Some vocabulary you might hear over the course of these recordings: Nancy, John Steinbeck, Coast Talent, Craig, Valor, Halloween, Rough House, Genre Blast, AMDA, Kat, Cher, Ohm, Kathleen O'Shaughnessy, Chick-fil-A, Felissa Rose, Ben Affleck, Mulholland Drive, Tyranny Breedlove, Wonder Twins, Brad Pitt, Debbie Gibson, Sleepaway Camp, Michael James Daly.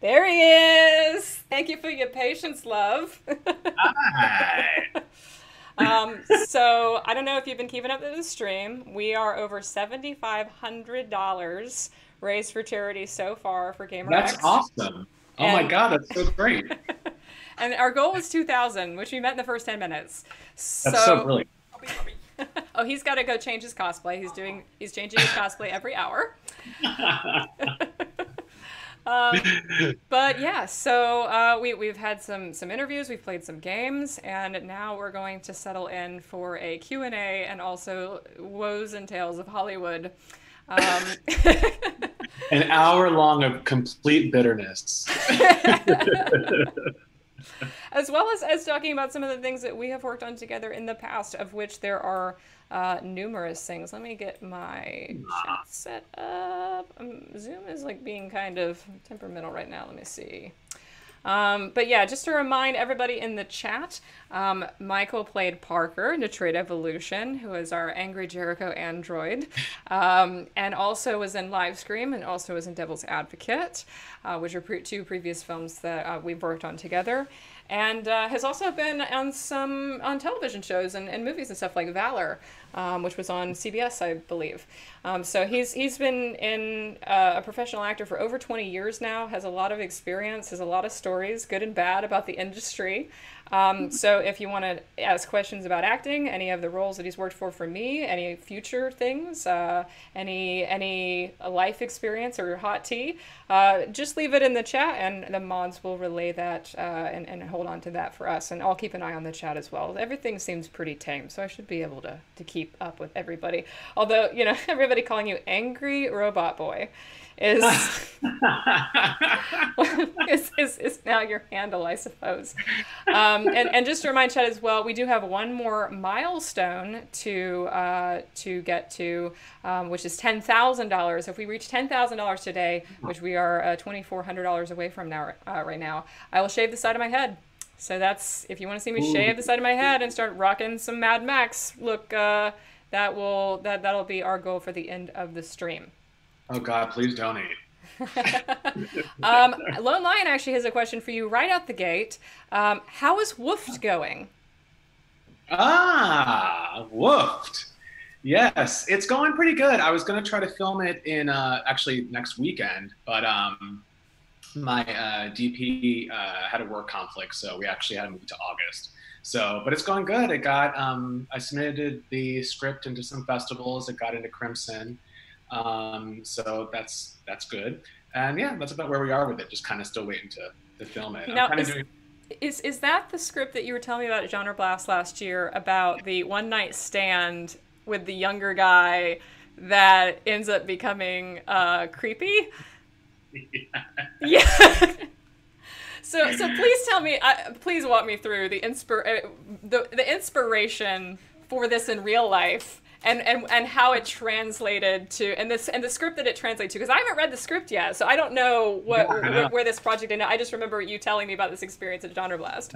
There he is. Thank you for your patience, love. Hi. So I don't know if you've been keeping up with the stream. We are over $7,500 raised for charity so far for GaymerX. That's awesome. Oh, and my God, that's so great. And our goal was 2,000, which we met in the first 10 minutes. So, that's so brilliant. Oh, he's got to go change his cosplay. He's changing his cosplay every hour. But yeah, so we've had some interviews, we've played some games, and now we're going to settle in for a Q&A and also woes and tales of Hollywood. An hour long of complete bitterness. As well as talking about some of the things that we have worked on together in the past, of which there are numerous things. Let me get my chat set up. Zoom is like being kind of temperamental right now. Let me see. But yeah, just to remind everybody in the chat, Michael played Parker in Detroit Evolution, who is our angry Jericho android, and also was in Live Scream and also was in Devil's Advocate, which are two previous films that we've worked on together, and has also been on on television shows and movies and stuff like Valor, which was on CBS, I believe. So he's been a professional actor for over 20 years now, has a lot of experience, has a lot of stories, good and bad, about the industry. So if you want to ask questions about acting, any of the roles that he's worked for me, any future things, any life experience or hot tea, just leave it in the chat and the mods will relay that and hold on to that for us. And I'll keep an eye on the chat as well. Everything seems pretty tame, so I should be able to keep up with everybody. Although, you know, everybody calling you Angry Robot Boy is now your handle, I suppose. And just to remind chat as well, we do have one more milestone to get to, which is $10,000. If we reach $10,000 today, which we are $2,400 away from now, right now, I will shave the side of my head. So that's, if you want to see me shave the side of my head and start rocking some Mad Max look, that'll be our goal for the end of the stream. Oh God, please donate. Lone Lion actually has a question for you right out the gate. How is Woofed going? Ah, Woofed. Yes, it's going pretty good. I was going to try to film it in actually next weekend, but my DP had a work conflict, so we actually had to move to August. So, but it's going good. It got, I submitted the script into some festivals. It got into Crimson. So that's good, and yeah, that's about where we are with it. Just kind of still waiting to film it. Now, is that the script that you were telling me about at Genre Blast last year, about the one night stand with the younger guy that ends up becoming creepy? Yeah. Yeah. So please tell me, please walk me through the inspiration for this in real life. And how it translated to, and the script that it translated to, because I haven't read the script yet, so I don't know where this project ended. I just remember you telling me about this experience at Genre Blast.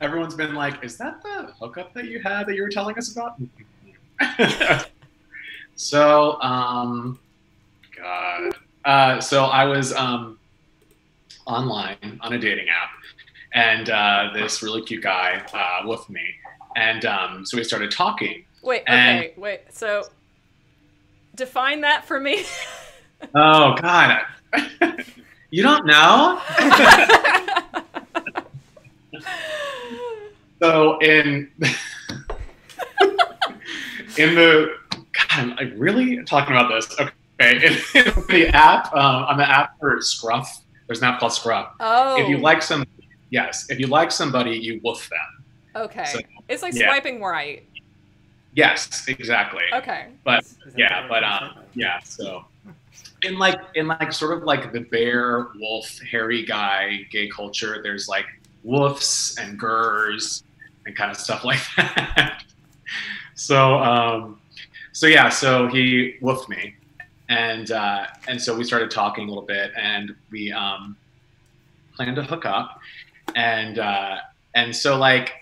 Everyone's been like, "Is that the hookup that you had that you were telling us about?" So, God, so I was online on a dating app, and this really cute guy woofed me, and so we started talking. Wait, okay, and, wait, so define that for me. Oh, God. You don't know? So God, I'm really talking about this. Okay, in the app, on the app for Scruff, there's an app called Scruff. Oh. If you like somebody, yes, if you like somebody, you woof them. Okay, so, it's like swiping right. Yes, exactly. Okay. But yeah, but yeah. So, in like sort of like the bear, wolf, hairy guy, gay culture, there's like woofs and gurs and kind of stuff like that. So, so yeah, so he woofed me, and so we started talking a little bit, and we planned to hook up, and so like.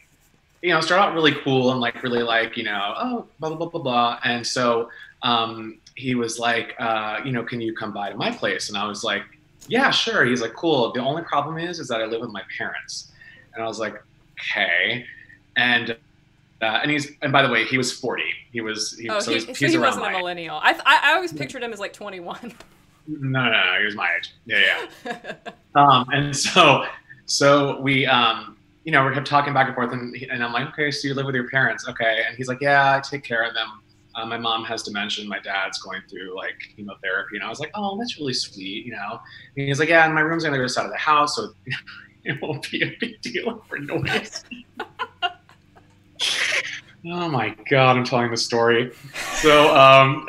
You know, start out really cool and like really like, you know, oh, blah, blah, blah, blah, blah. And so he was like, you know, can you come by to my place? And I was like, yeah, sure. He's like, cool. The only problem is that I live with my parents. And I was like, okay. And by the way, he was 40. He wasn't a millennial. I always pictured him as like 21. No, he was my age. Yeah. And so we, you know, we kept talking back and forth, and I'm like, okay, so you live with your parents, okay? And he's like, yeah, I take care of them. My mom has dementia. My dad's going through like chemotherapy, and I was like, oh, that's really sweet, you know. And he's like, yeah, and my room's on the other side of the house, so it won't be a big deal for noise. Oh my God, I'm telling the story. So,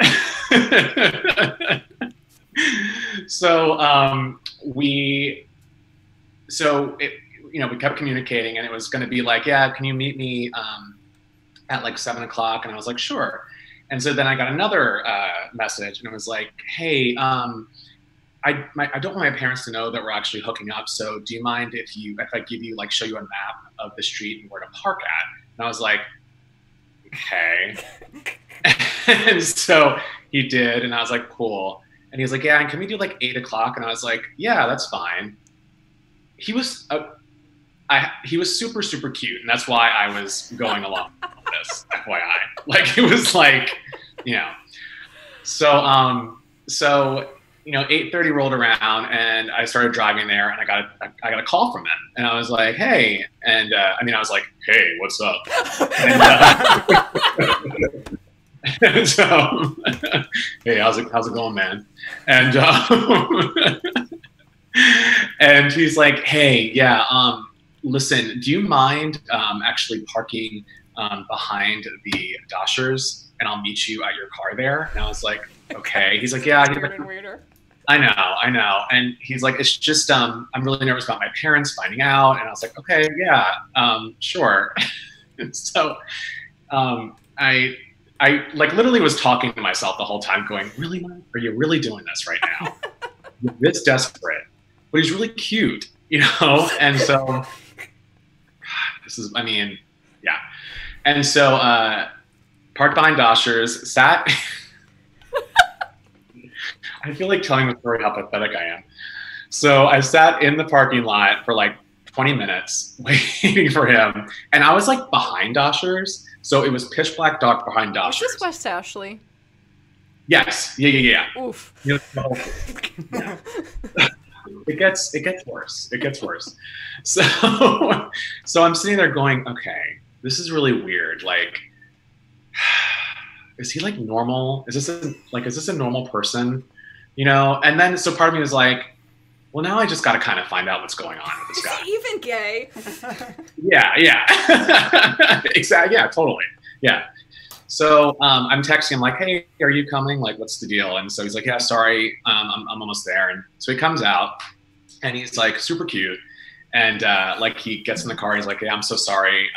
we kept communicating, and it was going to be like, yeah, can you meet me at like 7 o'clock? And I was like, sure. And so then I got another message, and it was like, hey, I don't want my parents to know that we're actually hooking up. So do you mind if I give you, like, show you a map of the street and where to park at? And I was like, okay. And so he did, and I was like, cool. And he was like, yeah, and can we do like 8 o'clock? And I was like, yeah, that's fine. He was super, super cute, and that's why I was going along with this, FYI. Like, it was like, you know. So you know, 8:30 rolled around, and I started driving there, and I got a call from him, and I was like, hey, and I was like, hey, what's up? And, and so, hey, how's it going, man? And and he's like, hey, yeah, listen, do you mind actually parking behind the Dashers, and I'll meet you at your car there? And I was like, okay. He's like, yeah. He's like, I know. And he's like, it's just, I'm really nervous about my parents finding out. And I was like, okay, yeah, sure. So I like literally was talking to myself the whole time going, really, Mom? Are you really doing this right now? You're this desperate. But he's really cute, you know? And so, God, this is, I mean, yeah. And so, parked behind Dashers, sat. I feel like telling the story how pathetic I am. So I sat in the parking lot for like 20 minutes waiting for him. And I was like behind Dashers. So it was pitch black dark behind Dashers. Is this West Ashley? Yes. Yeah. Oof. Yeah. It gets worse. It gets worse. So I'm sitting there going, okay, this is really weird. Like, is he like normal? Is this a normal person? You know? And then, so part of me was like, well, now I just got to kind of find out what's going on with this guy. Is he even gay? Yeah. Exactly. Yeah, totally. Yeah. So I'm texting him like, hey, are you coming? Like, what's the deal? And so he's like, yeah, sorry, I'm almost there. And so he comes out, and he's like super cute. And like, he gets in the car, he's like, yeah, I'm so sorry,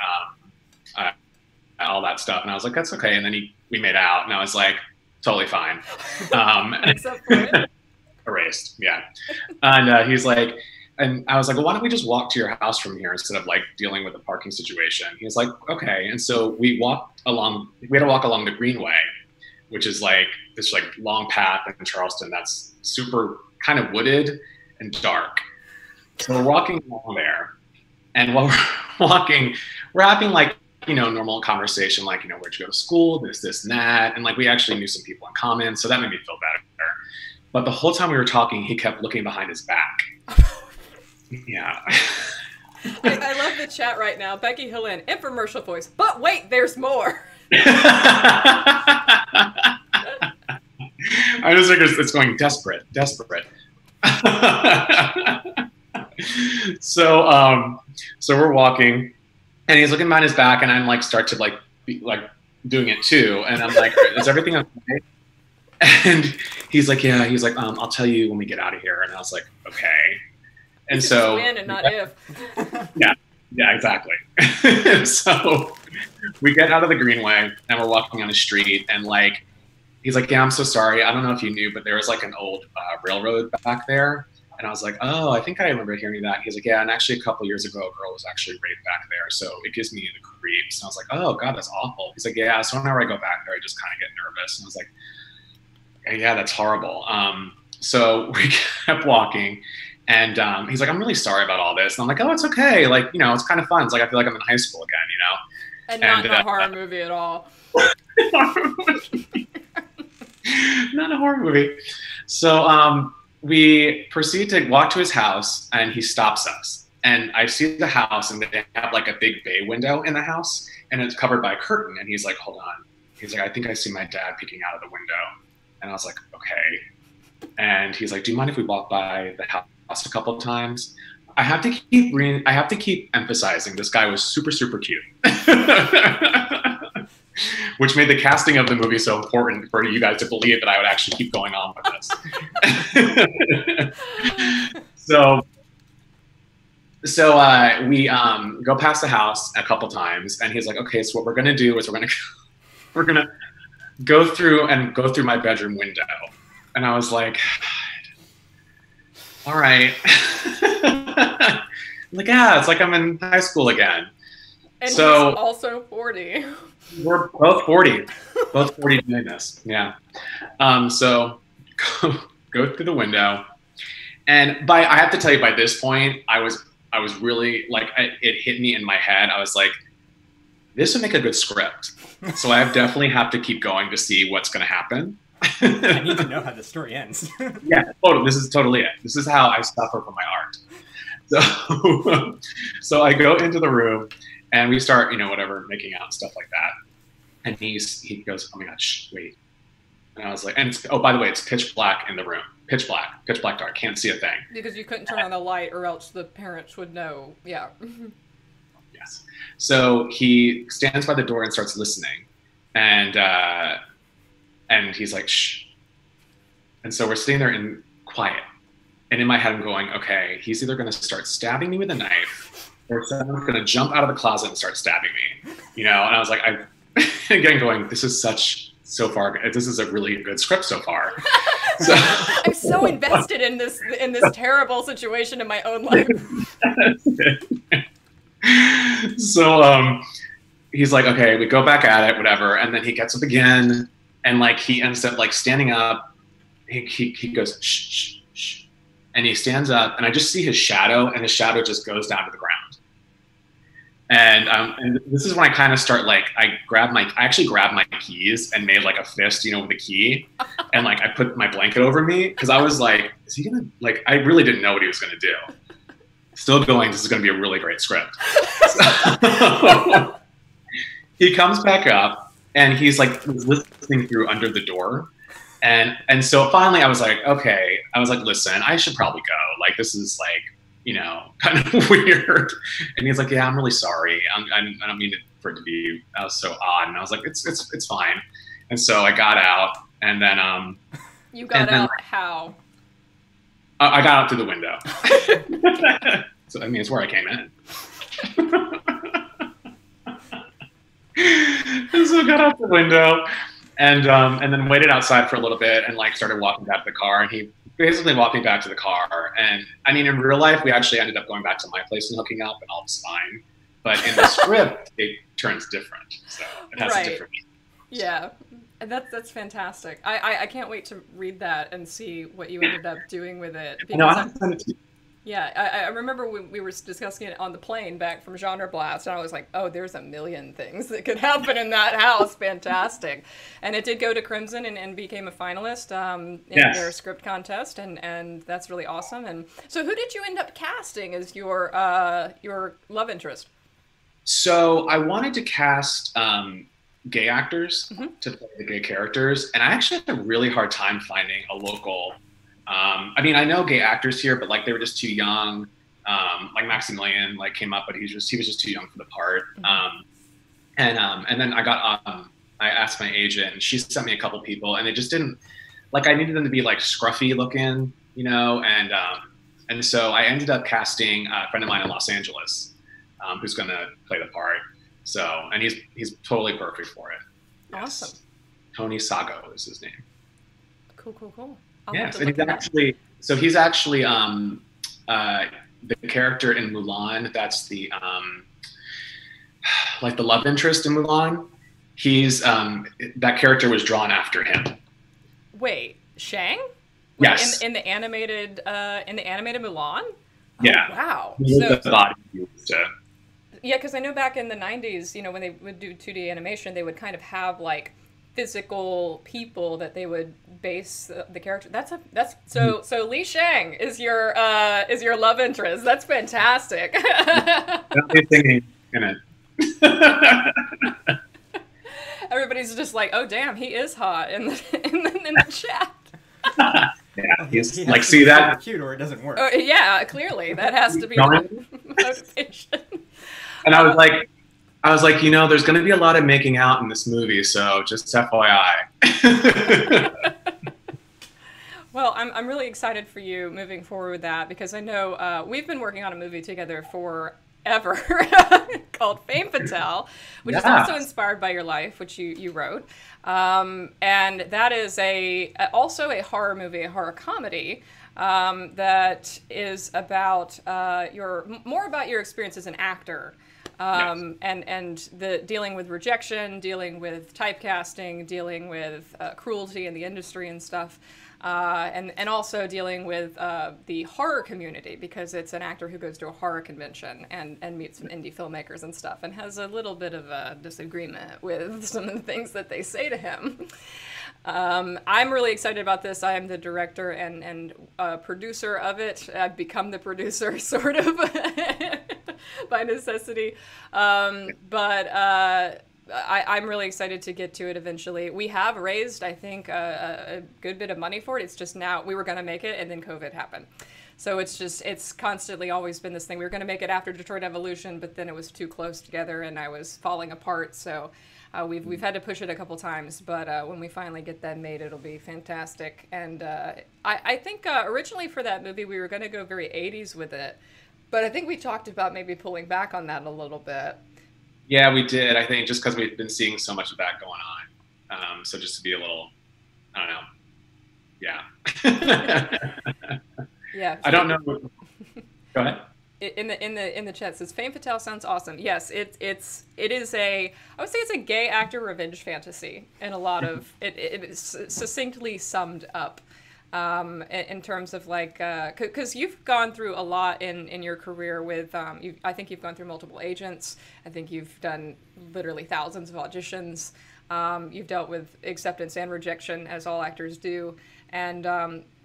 all that stuff. And I was like, that's okay. And then we made out, and I was like, totally fine. Except for it. Erased, yeah. And he's like, and I was like, well, why don't we just walk to your house from here instead of like dealing with the parking situation? He was like, okay. And so we had to walk along the Greenway, which is like this like long path in Charleston that's super kind of wooded and dark. So we're walking along there, and while we're walking, we're having like, you know, normal conversation, like, you know, where'd you go to school, this, and that. And like, we actually knew some people in common, so that made me feel better. But the whole time we were talking, he kept looking behind his back. Yeah. I love the chat right now. Becky Hillen, infomercial voice. But wait, there's more. I just think it's going desperate. So, so we're walking, and he's looking behind his back, and I'm like, start to like, be like doing it too. And I'm like, is everything okay? And he's like, yeah. He's like, I'll tell you when we get out of here. And I was like, okay. And so, and not if. yeah, exactly. So we get out of the Greenway, and we're walking on the street, and like, he's like, yeah, I'm so sorry. I don't know if you knew, but there was like an old railroad back there. And I was like, oh, I think I remember hearing that. And he's like, yeah, and actually a couple of years ago, a girl was actually raped back there. So it gives me the creeps. And I was like, oh God, that's awful. He's like, yeah, so whenever I go back there, I just kind of get nervous. And I was like, yeah, that's horrible. So we kept walking, and he's like, I'm really sorry about all this. And I'm like, oh, it's okay. Like, you know, it's kind of fun. It's like, I feel like I'm in high school again, you know? And not in a horror movie at all. Not a horror movie. So we proceed to walk to his house, and he stops us. And I see the house, and they have like a big bay window in the house, and it's covered by a curtain. And he's like, hold on. He's like, I think I see my dad peeking out of the window. And I was like, okay. And he's like, do you mind if we walk by the house a couple of times? I have to keep emphasizing this guy was super, super cute. Which made the casting of the movie so important for you guys to believe that I would actually keep going on with this. So we go past the house a couple times, and he's like, okay, so what we're gonna do is we're gonna go through my bedroom window. And I was like, all right. I'm like, yeah, it's like I'm in high school again. And so, he's also 40. We're both 40. Both 40 doing this. Yeah. So go through the window. And I have to tell you, by this point, I was really like, it hit me in my head. I was like, this would make a good script. So I definitely have to keep going to see what's going to happen. I need to know how the story ends. Yeah, totally. This is totally it. This is how I suffer from my art. So I go into the room, and we start, you know, whatever, making out and stuff like that. And he goes, oh my God, shh, wait. And I was like, and it's, oh, by the way, it's pitch black in the room. Pitch black dark. Can't see a thing. Because you couldn't turn on the light, or else the parents would know. Yeah. Yes. So he stands by the door and starts listening. And he's like, shh. And so we're sitting there in quiet. And in my head, I'm going, okay, he's either going to start stabbing me with a knife, or someone's going to jump out of the closet and start stabbing me, you know? And I was like, again going, this is so far, this is a really good script so far. So, I'm so invested in this terrible situation in my own life. So he's like, okay, we go back at it, whatever. And then he gets up again. And like, he ends up like standing up, he goes, shh, shh, shh. And he stands up, and I just see his shadow, and his shadow just goes down to the ground. And this is when I kind of start, like, I actually grabbed my keys and made like a fist, you know, with a key. And like, I put my blanket over me, because I was like, is he gonna, like, I really didn't know what he was gonna do. Still going, this is gonna be a really great script. So, he comes back up, and he's like listening through under the door. And so finally I was like, okay, listen, I should probably go. Like, this is like, you know, kind of weird. And he's like, yeah, I'm really sorry. I don't mean for it to be so odd. And I was like, it's fine. And so I got out, and then, You got out how? I got out through the window. So, I mean, it's where I came in. And so I got out the window. And then waited outside for a little bit, and like started walking back to the car, and he basically walked me back to the car. And I mean, in real life, we actually ended up going back to my place and hooking up, and all was fine. But in the script, it turns different. So it has a different meaning. Yeah, and that's fantastic. I can't wait to read that and see what you ended up doing with it. No, I send it to you. Yeah, I remember we were discussing it on the plane back from Genre Blast, and I was like, oh, there's a million things that could happen in that house. Fantastic. And it did go to Crimson and became a finalist in their script contest, and that's really awesome. And so who did you end up casting as your love interest? So I wanted to cast gay actors to play the gay characters, and I actually had a really hard time finding a local... I mean, I know gay actors here, but like they were just too young. Like Maximilian, like came up, but he was just too young for the part. And then I got, I asked my agent, and she sent me a couple people, and they just didn't, like I needed them to be like scruffy looking, you know. And so I ended up casting a friend of mine in Los Angeles, who's gonna play the part. So, and he's totally perfect for it. Yes. Awesome. Tony Sago is his name. Cool, cool, cool. Yes, and he's actually the character in Mulan. That's the like the love interest in Mulan. He's that character was drawn after him. Wait, Shang? Like, yes. In the animated Mulan. Yeah. Oh, wow. So, the body used to. Yeah, because I know back in the 90s, you know, when they would do 2D animation, they would kind of have like physical people that they would base the character. So Li Shang is your love interest. That's fantastic. Don't be thinking, in it. Everybody's just like, oh damn, he is hot in the chat. Yeah, he's like, see that? Cute, or it doesn't work. Oh, yeah, clearly that has to be motivation. And I was like, you know, there's going to be a lot of making out in this movie, so just FYI. Well, I'm really excited for you moving forward with that, because I know we've been working on a movie together forever called Fame Fatale, which is also inspired by your life, which you wrote. And that is also a horror movie, a horror comedy, that is about more about your experience as an actor. And the dealing with rejection, dealing with typecasting, dealing with cruelty in the industry and stuff, and also dealing with the horror community, because it's an actor who goes to a horror convention and meets some indie filmmakers and stuff, and has a little bit of a disagreement with some of the things that they say to him. I'm really excited about this. I am the director and producer of it. I've become the producer, sort of, by necessity. But I'm really excited to get to it eventually. We have raised, I think, a good bit of money for it. It's just now, we were going to make it, and then COVID happened. So it's constantly always been this thing. We were going to make it after Detroit Evolution, but then it was too close together, and I was falling apart, so... We've had to push it a couple times, but when we finally get that made, it'll be fantastic. And I think originally for that movie, we were going to go very 80s with it. But I think we talked about maybe pulling back on that a little bit. Yeah, we did, I think, just because we've been seeing so much of that going on. So just to be a little, I don't know, yeah. Yeah. I don't know. Go ahead. In the chat says Femme Fatale sounds awesome. Yes, it is I would say it's a gay actor revenge fantasy, and a lot of it is succinctly summed up in terms of like, because you've gone through a lot in your career with I think you've gone through multiple agents. I think you've done literally thousands of auditions. You've dealt with acceptance and rejection, as all actors do. And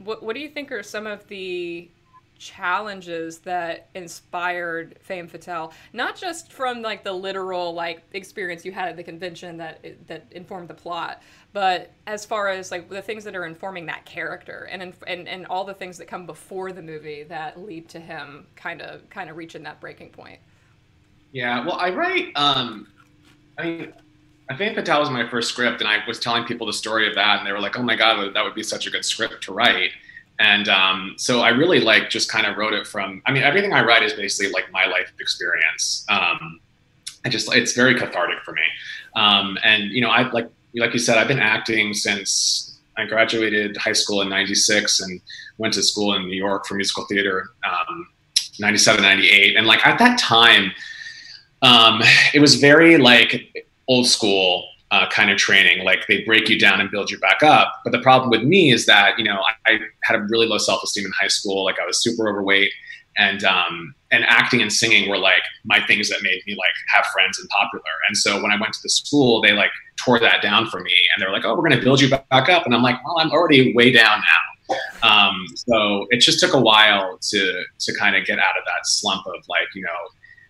what do you think are some of the challenges that inspired Femme Fatale, not just from like the literal like experience you had at the convention that informed the plot, but as far as like the things that are informing that character and all the things that come before the movie that lead to him kind of reaching that breaking point? Yeah, well, I write. I mean, Femme Fatale was my first script, and I was telling people the story of that, and they were like, "Oh my God, that would be such a good script to write." And so I really like just kind of wrote it from, I mean, everything I write is basically like my life experience. It's very cathartic for me. And you know, I like you said, I've been acting since I graduated high school in '96 and went to school in New York for musical theater, '97, '98. And like at that time, it was very like old school. Kind of training, like they break you down and build you back up. But the problem with me is that, you know, I had a really low self-esteem in high school. Like I was super overweight, and acting and singing were like my things that made me like have friends and popular. And so when I went to the school, they like tore that down for me, and they were like, "Oh, we're going to build you back up." And I'm like, "Well, I'm already way down now." So it just took a while to kind of get out of that slump of like, you know,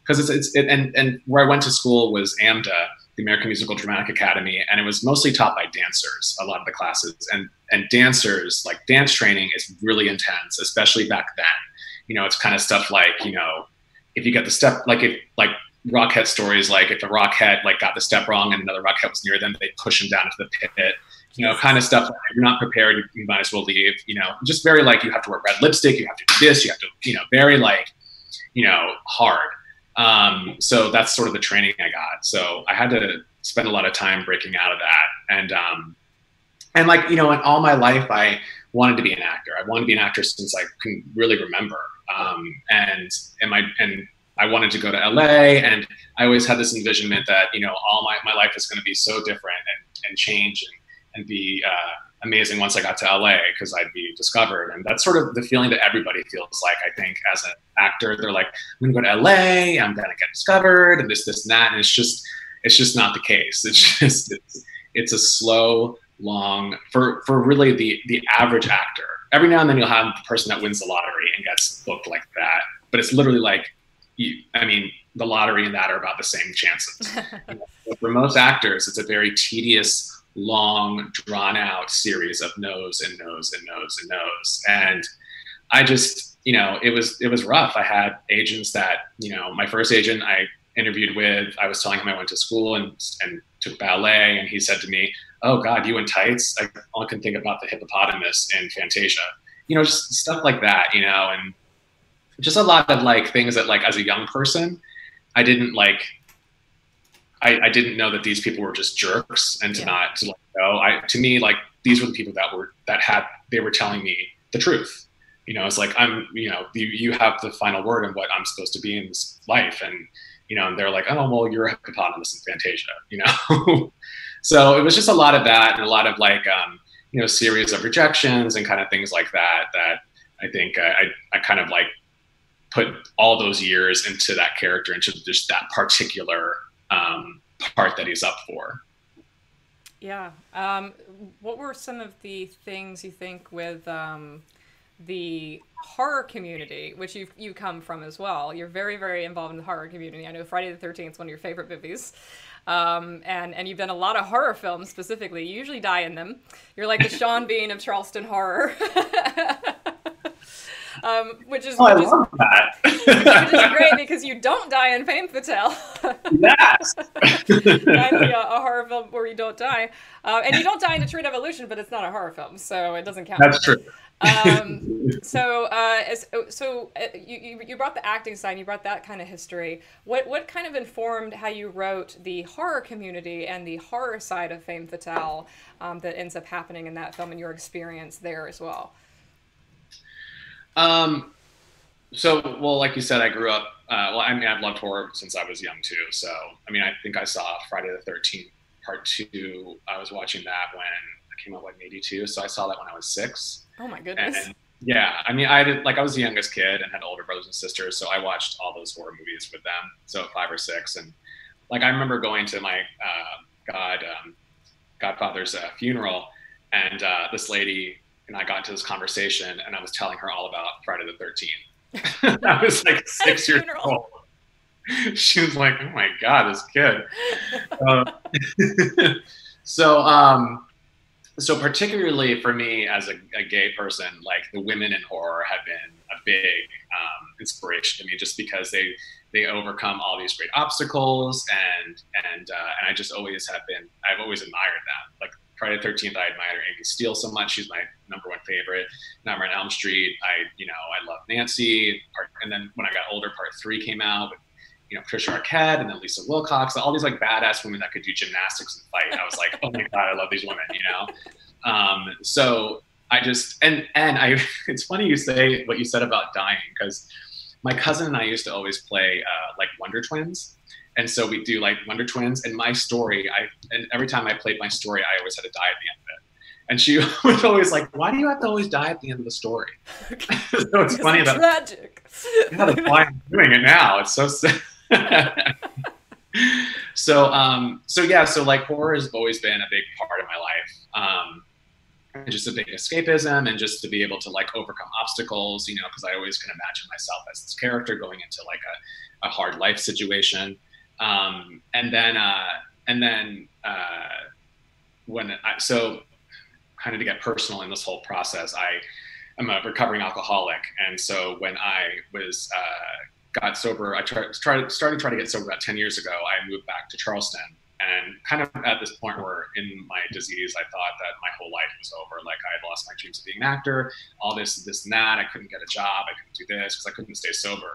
because and where I went to school was AMDA, the American Musical Dramatic Academy, and it was mostly taught by dancers, a lot of the classes. And dancers, like dance training is really intense, especially back then. You know, it's kind of stuff like, you know, if you got the step, like Rockette stories, like if a Rockette like got the step wrong and another Rockette was near them, they push him down into the pit, you know, kind of stuff. Like, if you're not prepared, you might as well leave, you know, just very like, you have to wear red lipstick, you have to do this, you have to, you know, very like, you know, hard. So that's sort of the training I got. So I had to spend a lot of time breaking out of that. And like, you know, in all my life, I wanted to be an actor. I wanted to be an actor since I can really remember. And I wanted to go to LA, and I always had this envisionment that, you know, all my life is going to be so different and change and be, amazing once I got to LA because I'd be discovered. And that's sort of the feeling that everybody feels like, I think, as an actor. They're like, I'm gonna go to LA, I'm gonna get discovered, and this and that. And it's just not the case. It's a slow, long, for really the average actor. Every now and then you'll have the person that wins the lottery and gets booked like that. But it's literally like, I mean, the lottery and that are about the same chances. But for most actors, it's a very tedious, long, drawn out series of no's and no's and no's and no's. And I just, you know, it was rough. I had agents that, you know, my first agent I interviewed with, I was telling him I went to school and took ballet, and he said to me, "Oh God, you in tights? I all can think about the hippopotamus in Fantasia." You know, just stuff like that, you know, and just a lot of like things that, like, as a young person, I didn't like, I didn't know that these people were just jerks, and to not to let go. To me, like, these were the people that were telling me the truth. You know, it's like, I'm, you know, you have the final word on what I'm supposed to be in this life. And, you know, and they're like, "Oh, well, you're a hippopotamus in Fantasia," you know? So it was just a lot of that, and a lot of like, you know, series of rejections and kind of things like that, that I think I kind of like put all those years into that character, into just that particular part that he's up for. Yeah. What were some of the things you think with the horror community, which you come from as well? You're very, very involved in the horror community. I know Friday the 13th is one of your favorite movies. And you've done a lot of horror films specifically. You usually die in them. You're like the Sean Bean of Charleston horror. Which is I love that. Which is great because you don't die in Fame Fatale. Yes. And a horror film where you don't die. And you don't die in Detroit Evolution, but it's not a horror film, so it doesn't count. That's true. So you brought the acting side, you brought that kind of history. What kind of informed how you wrote the horror community and the horror side of Fame Fatale that ends up happening in that film and your experience there as well? Well, like you said, I grew up, I mean, I've loved horror since I was young too. So, I mean, I think I saw Friday the 13th part 2. I was watching that when I came out, like, in 82. So I saw that when I was 6. Oh my goodness. And yeah. I mean, I was the youngest kid and had older brothers and sisters. So I watched all those horror movies with them. So at 5 or 6. And like, I remember going to my, godfather's funeral, and, this lady, and I got into this conversation, and I was telling her all about Friday the 13th. I was like 6 years old. She was like, "Oh my God, this kid." So particularly for me as a gay person, like, the women in horror have been a big inspiration to me, just because they overcome all these great obstacles, and I just always have been. I've always admired them, like. Friday the 13th, I admire Amy Steele so much. She's my #1 favorite. Nightmare on Elm Street, I love Nancy. And then when I got older, part 3 came out with, you know, Patricia Arquette and then Lisa Wilcox, all these like badass women that could do gymnastics and fight. I was like, oh my God, I love these women, you know? So I just, and it's funny you say what you said about dying, because my cousin and I used to always play like Wonder Twins. And so we do like Wonder Twins, and my story, and every time I played my story, I always had to die at the end of it. And she was always like, "Why do you have to always die at the end of the story?" Okay. So it's funny that tragic. Yeah, that's why I'm doing it now. It's so sad. So like, horror has always been a big part of my life. And just a big escapism, and just to be able to like overcome obstacles, you know, because I always can imagine myself as this character going into like a hard life situation. So kind of to get personal in this whole process, I am a recovering alcoholic. And so when I was, got sober, I started to get sober about 10 years ago. I moved back to Charleston, and kind of at this point where in my disease, I thought that my whole life was over. Like, I had lost my dreams of being an actor, all this and that. I couldn't get a job. I couldn't do this because I couldn't stay sober.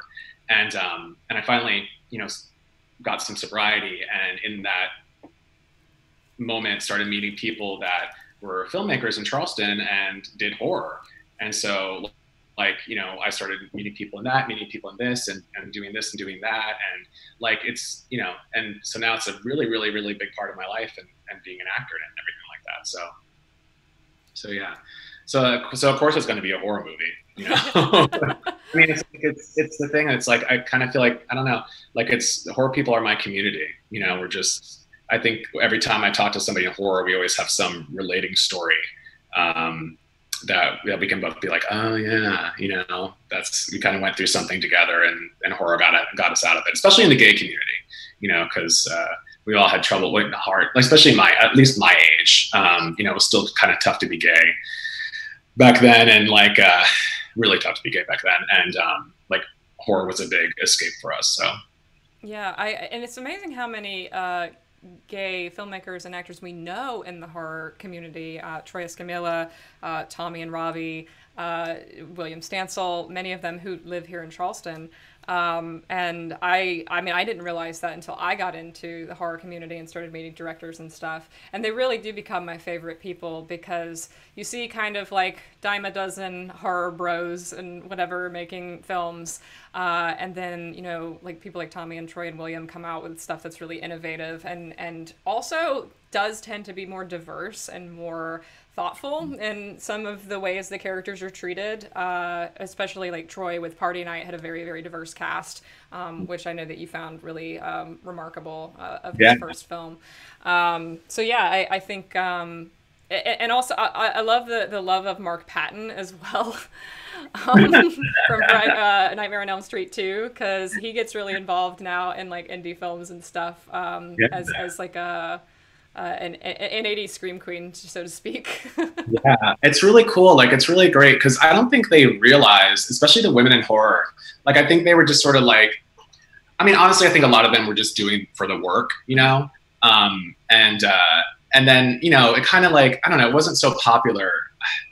And I finally, you know, got some sobriety, and in that moment started meeting people that were filmmakers in Charleston and did horror. And so, like, you know, I started meeting people in that, meeting people in this, and doing this and doing that. And like, it's, you know, and so now it's a really, really, really big part of my life, and being an actor and everything like that. So So yeah, so of course it's going to be a horror movie. You know, I mean, it's the thing. It's like I kind of feel like I don't know, like it's horror people are my community. You know, we're just. I think every time I talk to somebody in horror, we always have some relating story that we can both be like, oh yeah, you know, that's we kind of went through something together, and horror got us out of it, especially in the gay community. You know, because we all had trouble with the heart, like, especially at least my age. You know, it was still kind of tough to be gay back then, and like. Really tough to be gay back then, and like horror was a big escape for us. So yeah, and it's amazing how many gay filmmakers and actors we know in the horror community. Troy Escamilla, Tommy and Robbie, William Stansel, many of them who live here in Charleston. And I mean, I didn't realize that until I got into the horror community and started meeting directors and stuff. And they really do become my favorite people, because you see kind of like dime a dozen horror bros and whatever making films. And then, you know, like people like Tommy and Troy and William come out with stuff that's really innovative and also does tend to be more diverse and more thoughtful in some of the ways the characters are treated, especially like Troy with Party Night had a very, very diverse cast, which I know that you found really remarkable of his first film. So yeah, I think, and also I love the love of Mark Patton as well from Nightmare on Elm Street 2, because he gets really involved now in like indie films and stuff as like a... an 80s scream queen, so to speak. Yeah, it's really cool. Like, it's really great, because I don't think they realized, especially the women in horror, like, I think they were just sort of like, I mean, honestly, I think a lot of them were just doing for the work, you know? And then, you know, it kind of like, I don't know, it wasn't so popular,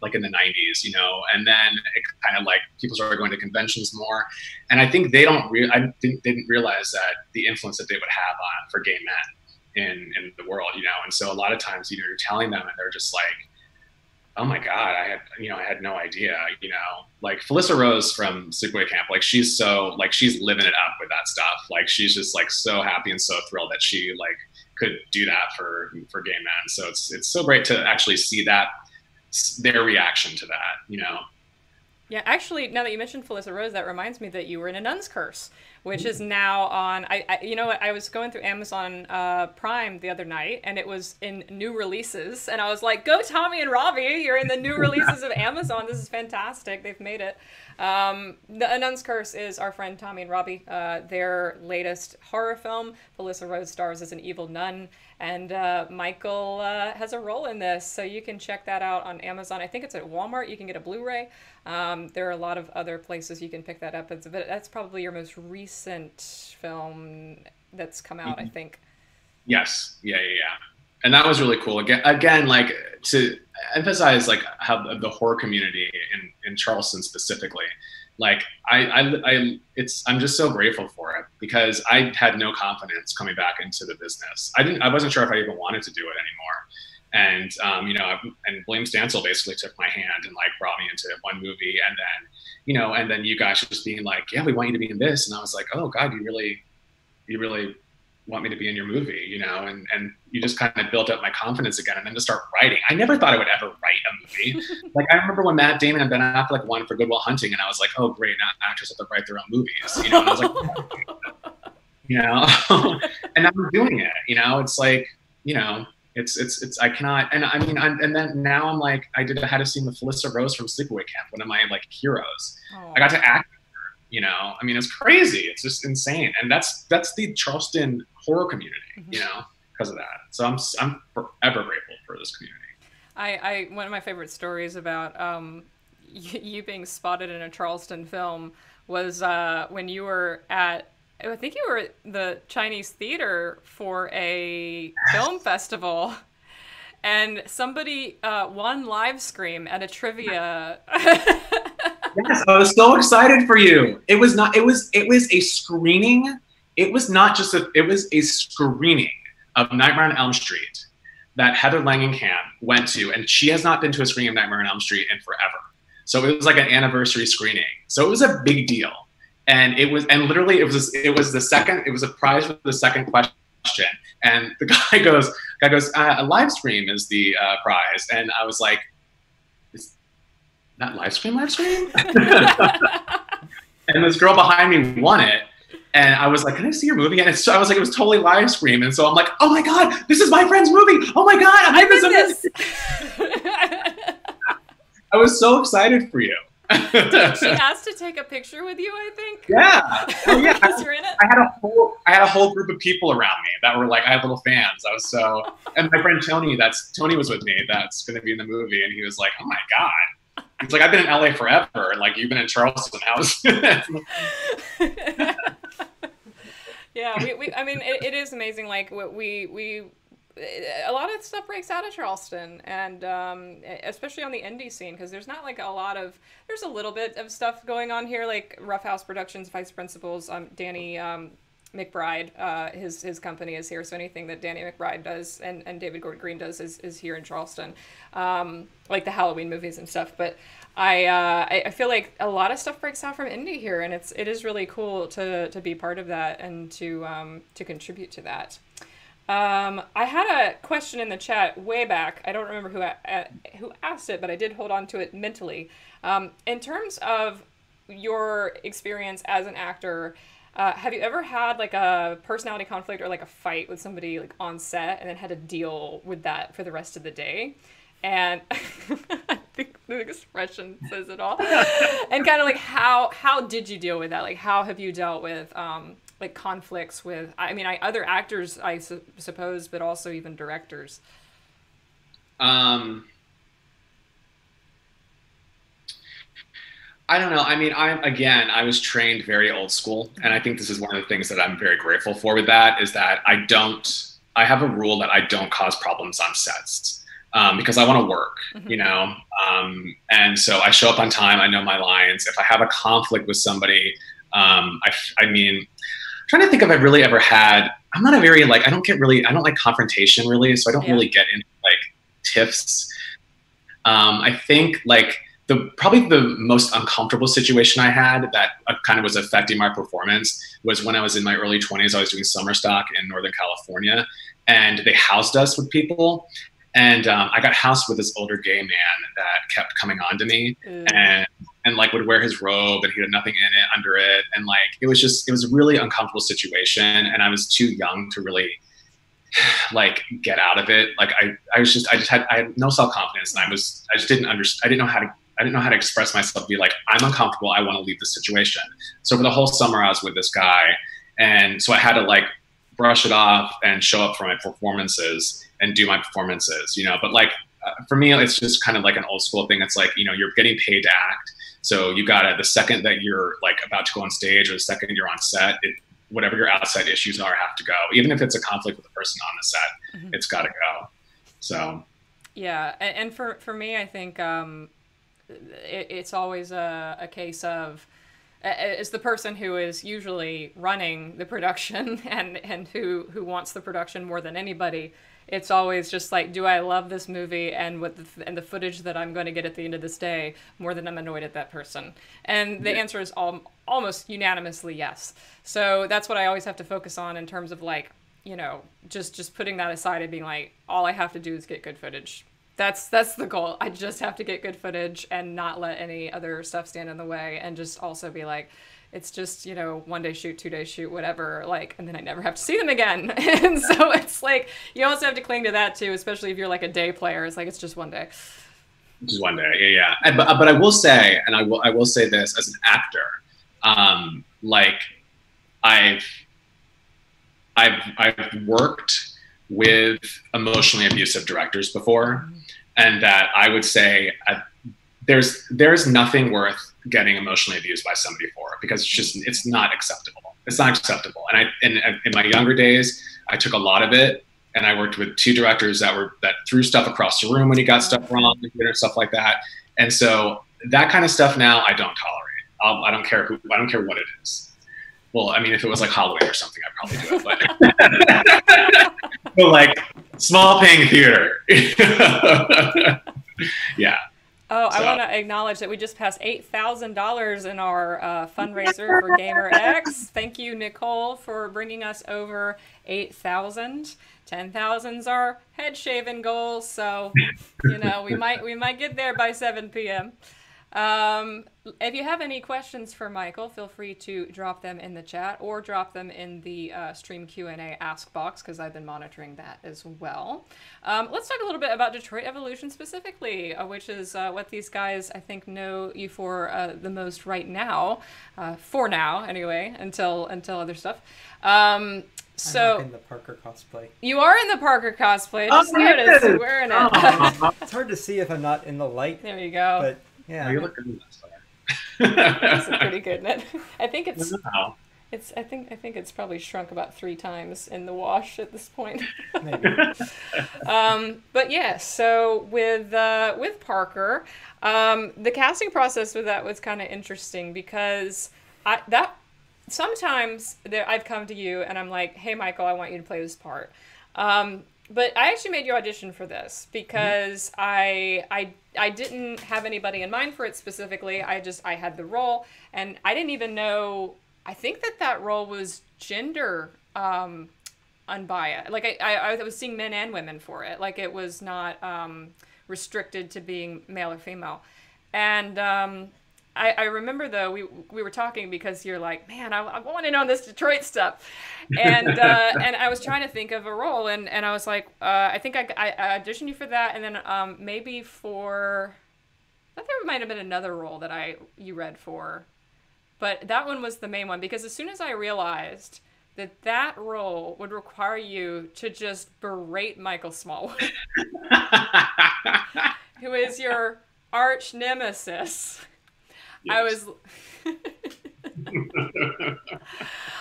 like, in the 90s, you know? And then it kind of like, people started going to conventions more. And I think they don't, didn't realize that the influence that they would have on for gay men. In the world, you know, and so a lot of times, you know, you're telling them, and they're just like, "Oh my God, I had no idea," you know, like Felissa Rose from Sleepaway Camp, like she's so like she's living it up with that stuff, like she's just like so happy and so thrilled that she like could do that for gay men. So it's so great to actually see that their reaction to that, you know. Yeah, actually, now that you mentioned Felissa Rose, that reminds me that you were in A Nun's Curse, which is now on, you know what, I was going through Amazon Prime the other night, and it was in new releases, and I was like, go Tommy and Robbie, you're in the new releases of Amazon, this is fantastic, they've made it. A Nun's Curse is our friend Tommy and Robbie, their latest horror film. Felissa Rose stars as an evil nun, and Michael has a role in this, so you can check that out on Amazon. I think it's at Walmart, you can get a Blu-ray. There are a lot of other places you can pick that up, but that's probably your most recent film that's come out, I think. Yes, yeah. And that was really cool. Again, like to emphasize like how the horror community in Charleston specifically, like I'm just so grateful for it, because I had no confidence coming back into the business. I wasn't sure if I even wanted to do it anymore. And you know, and William Stansel basically took my hand and like brought me into one movie, and then, you know, and then you guys just being like, yeah, we want you to be in this, and I was like, oh God, you really want me to be in your movie, you know, and you just kind of built up my confidence again, and then to start writing. I never thought I would ever write a movie. Like I remember when Matt Damon and Ben Affleck won for Good Will Hunting, and I was like, oh great, now actors have to write their own movies, you know, and I was like, you know, and I'm doing it, you know, it's like, you know. It's I cannot, and I mean, and then now I'm like, I had a scene with Felissa Rose from Sleepaway Camp, one of my like heroes. Aww. I got to act with her, you know, I mean, it's crazy. It's just insane. And that's the Charleston horror community, you know, because of that. So I'm forever grateful for this community. One of my favorite stories about you being spotted in a Charleston film was when you were at, I think you were at the Chinese Theater for a film festival, and somebody won Live Scream at a trivia. Yes, I was so excited for you. It was not. It was a screening. It was not just a. It was a screening of Nightmare on Elm Street that Heather Langenkamp went to, and she has not been to a screening of Nightmare on Elm Street in forever. So it was like an anniversary screening. So it was a big deal. And it was, and literally it was a prize for the second question. And the guy goes, a live stream is the prize. And I was like, not Live Scream, Live Scream? And this girl behind me won it. And I was like, can I see your movie? And I was like, it was totally Live Scream. And so I'm like, oh my God, this is my friend's movie. Oh my God, I'm in this. I was so excited for you. Did she ask to take a picture with you, I think? Yeah. Oh, yeah. I had a whole group of people around me that were like, I have little fans. I was so, and my friend Tony, Tony was with me, that's going to be in the movie. And he was like, oh my God. He's like, I've been in LA forever. And like, you've been in Charleston. Yeah, I mean, it is amazing. Like what a lot of stuff breaks out of Charleston, and especially on the indie scene, because there's not like there's a little bit of stuff going on here, like Rough House Productions, Vice Principals, Danny McBride, his company is here, so anything that Danny McBride does and David Gordon Green does is here in Charleston, like the Halloween movies and stuff. But I feel like a lot of stuff breaks out from indie here, and it is really cool to be part of that and to contribute to that. I had a question in the chat way back. I don't remember who asked it, but I did hold on to it mentally. In terms of your experience as an actor, have you ever had like a personality conflict or like a fight with somebody like on set and then had to deal with that for the rest of the day? And I think the expression says it all. And kind of like, how did you deal with that? Like, how have you dealt with like conflicts with, I mean, other actors, I suppose, but also even directors? I don't know. I mean, I was trained very old school, and I think this is one of the things that I'm very grateful for with that, is that I have a rule that I don't cause problems on sets, because I want to work, you know? And so I show up on time, I know my lines. If I have a conflict with somebody, I mean, I'm trying to think if I've really ever had, I'm not a very, like, I don't like confrontation really. So I don't really get into like tiffs. I think like probably the most uncomfortable situation I had that kind of was affecting my performance was when I was in my early 20s, I was doing summer stock in Northern California, and they housed us with people. And I got housed with this older gay man that kept coming on to me, and like would wear his robe and he had nothing in it under it. And like, it was a really uncomfortable situation. And I was too young to really like get out of it. Like I had no self-confidence, and I just didn't understand. I didn't know how to express myself, be like, I'm uncomfortable. I want to leave the situation. So for the whole summer I was with this guy. And so I had to like brush it off and show up for my performances and do my performances, you know? But like, for me, it's just kind of like an old school thing. It's like, you know, you're getting paid to act. So you gotta, the second that you're like about to go on stage, or the second you're on set, whatever your outside issues are have to go. Even if it's a conflict with the person on the set, it's gotta go. So. Yeah, and for me, I think it's always a case of, it's the person who is usually running the production and who wants the production more than anybody. It's always just like, do I love this movie and the footage that I'm going to get at the end of this day more than I'm annoyed at that person? And the answer is almost unanimously yes. So that's what I always have to focus on in terms of like, you know, just putting that aside and being like, all I have to do is get good footage. That's the goal. I just have to get good footage and not let any other stuff stand in the way, and just also be like, it's just, you know, 1-day shoot, 2-day shoot, whatever, like, and then I never have to see them again. And so it's like, you also have to cling to that too, especially if you're like a day player. It's like, it's just 1 day. Just 1 day, yeah, yeah. But I will say, and I will say this as an actor, like I've worked with emotionally abusive directors before, and that I would say there's nothing worth getting emotionally abused by somebody for, because it's not acceptable. It's not acceptable. And in my younger days, I took a lot of it, and I worked with 2 directors that threw stuff across the room when he got stuff wrong, and stuff like that. And so that kind of stuff now I don't tolerate. I don't care what it is. Well, I mean, if it was like Halloween or something, I'd probably do it. But, but like small paying theater. Yeah. Oh, so. I want to acknowledge that we just passed $8,000 in our fundraiser for GaymerX. Thank you, Nicole, for bringing us over 8,000. 10,000's our head shaving goal, so you know we might get there by 7 p.m. If you have any questions for Michael, feel free to drop them in the chat or drop them in the stream Q&A ask box, because I've been monitoring that as well. Let's talk a little bit about Detroit Evolution specifically, which is what these guys, I think, know you for the most right now. For now, anyway, until other stuff. So I'm in the Parker cosplay. You are in the Parker cosplay. I just noticed you're wearing it. Oh. It's hard to see if I'm not in the light. There you go. But yeah, you're looking that's pretty good, isn't it? I think it's wow. It's I think it's probably shrunk about 3 times in the wash at this point. Maybe. But yeah, so with Parker, the casting process with that was kind of interesting, because sometimes I've come to you and I'm like, hey, Michael, I want you to play this part. But I actually made you audition for this because I didn't have anybody in mind for it specifically. I had the role, and I didn't even know, I think that role was gender unbiased. Like I was seeing men and women for it. Like it was not restricted to being male or female. And I remember, though, we were talking because you're like, man, I want in on this Detroit stuff. And and I was trying to think of a role, and I was like, I think I auditioned you for that, and then maybe for, I thought there might have been another role that you read for, but that one was the main one, because as soon as I realized that role would require you to just berate Michael Smallwood, who is your arch nemesis. Yes.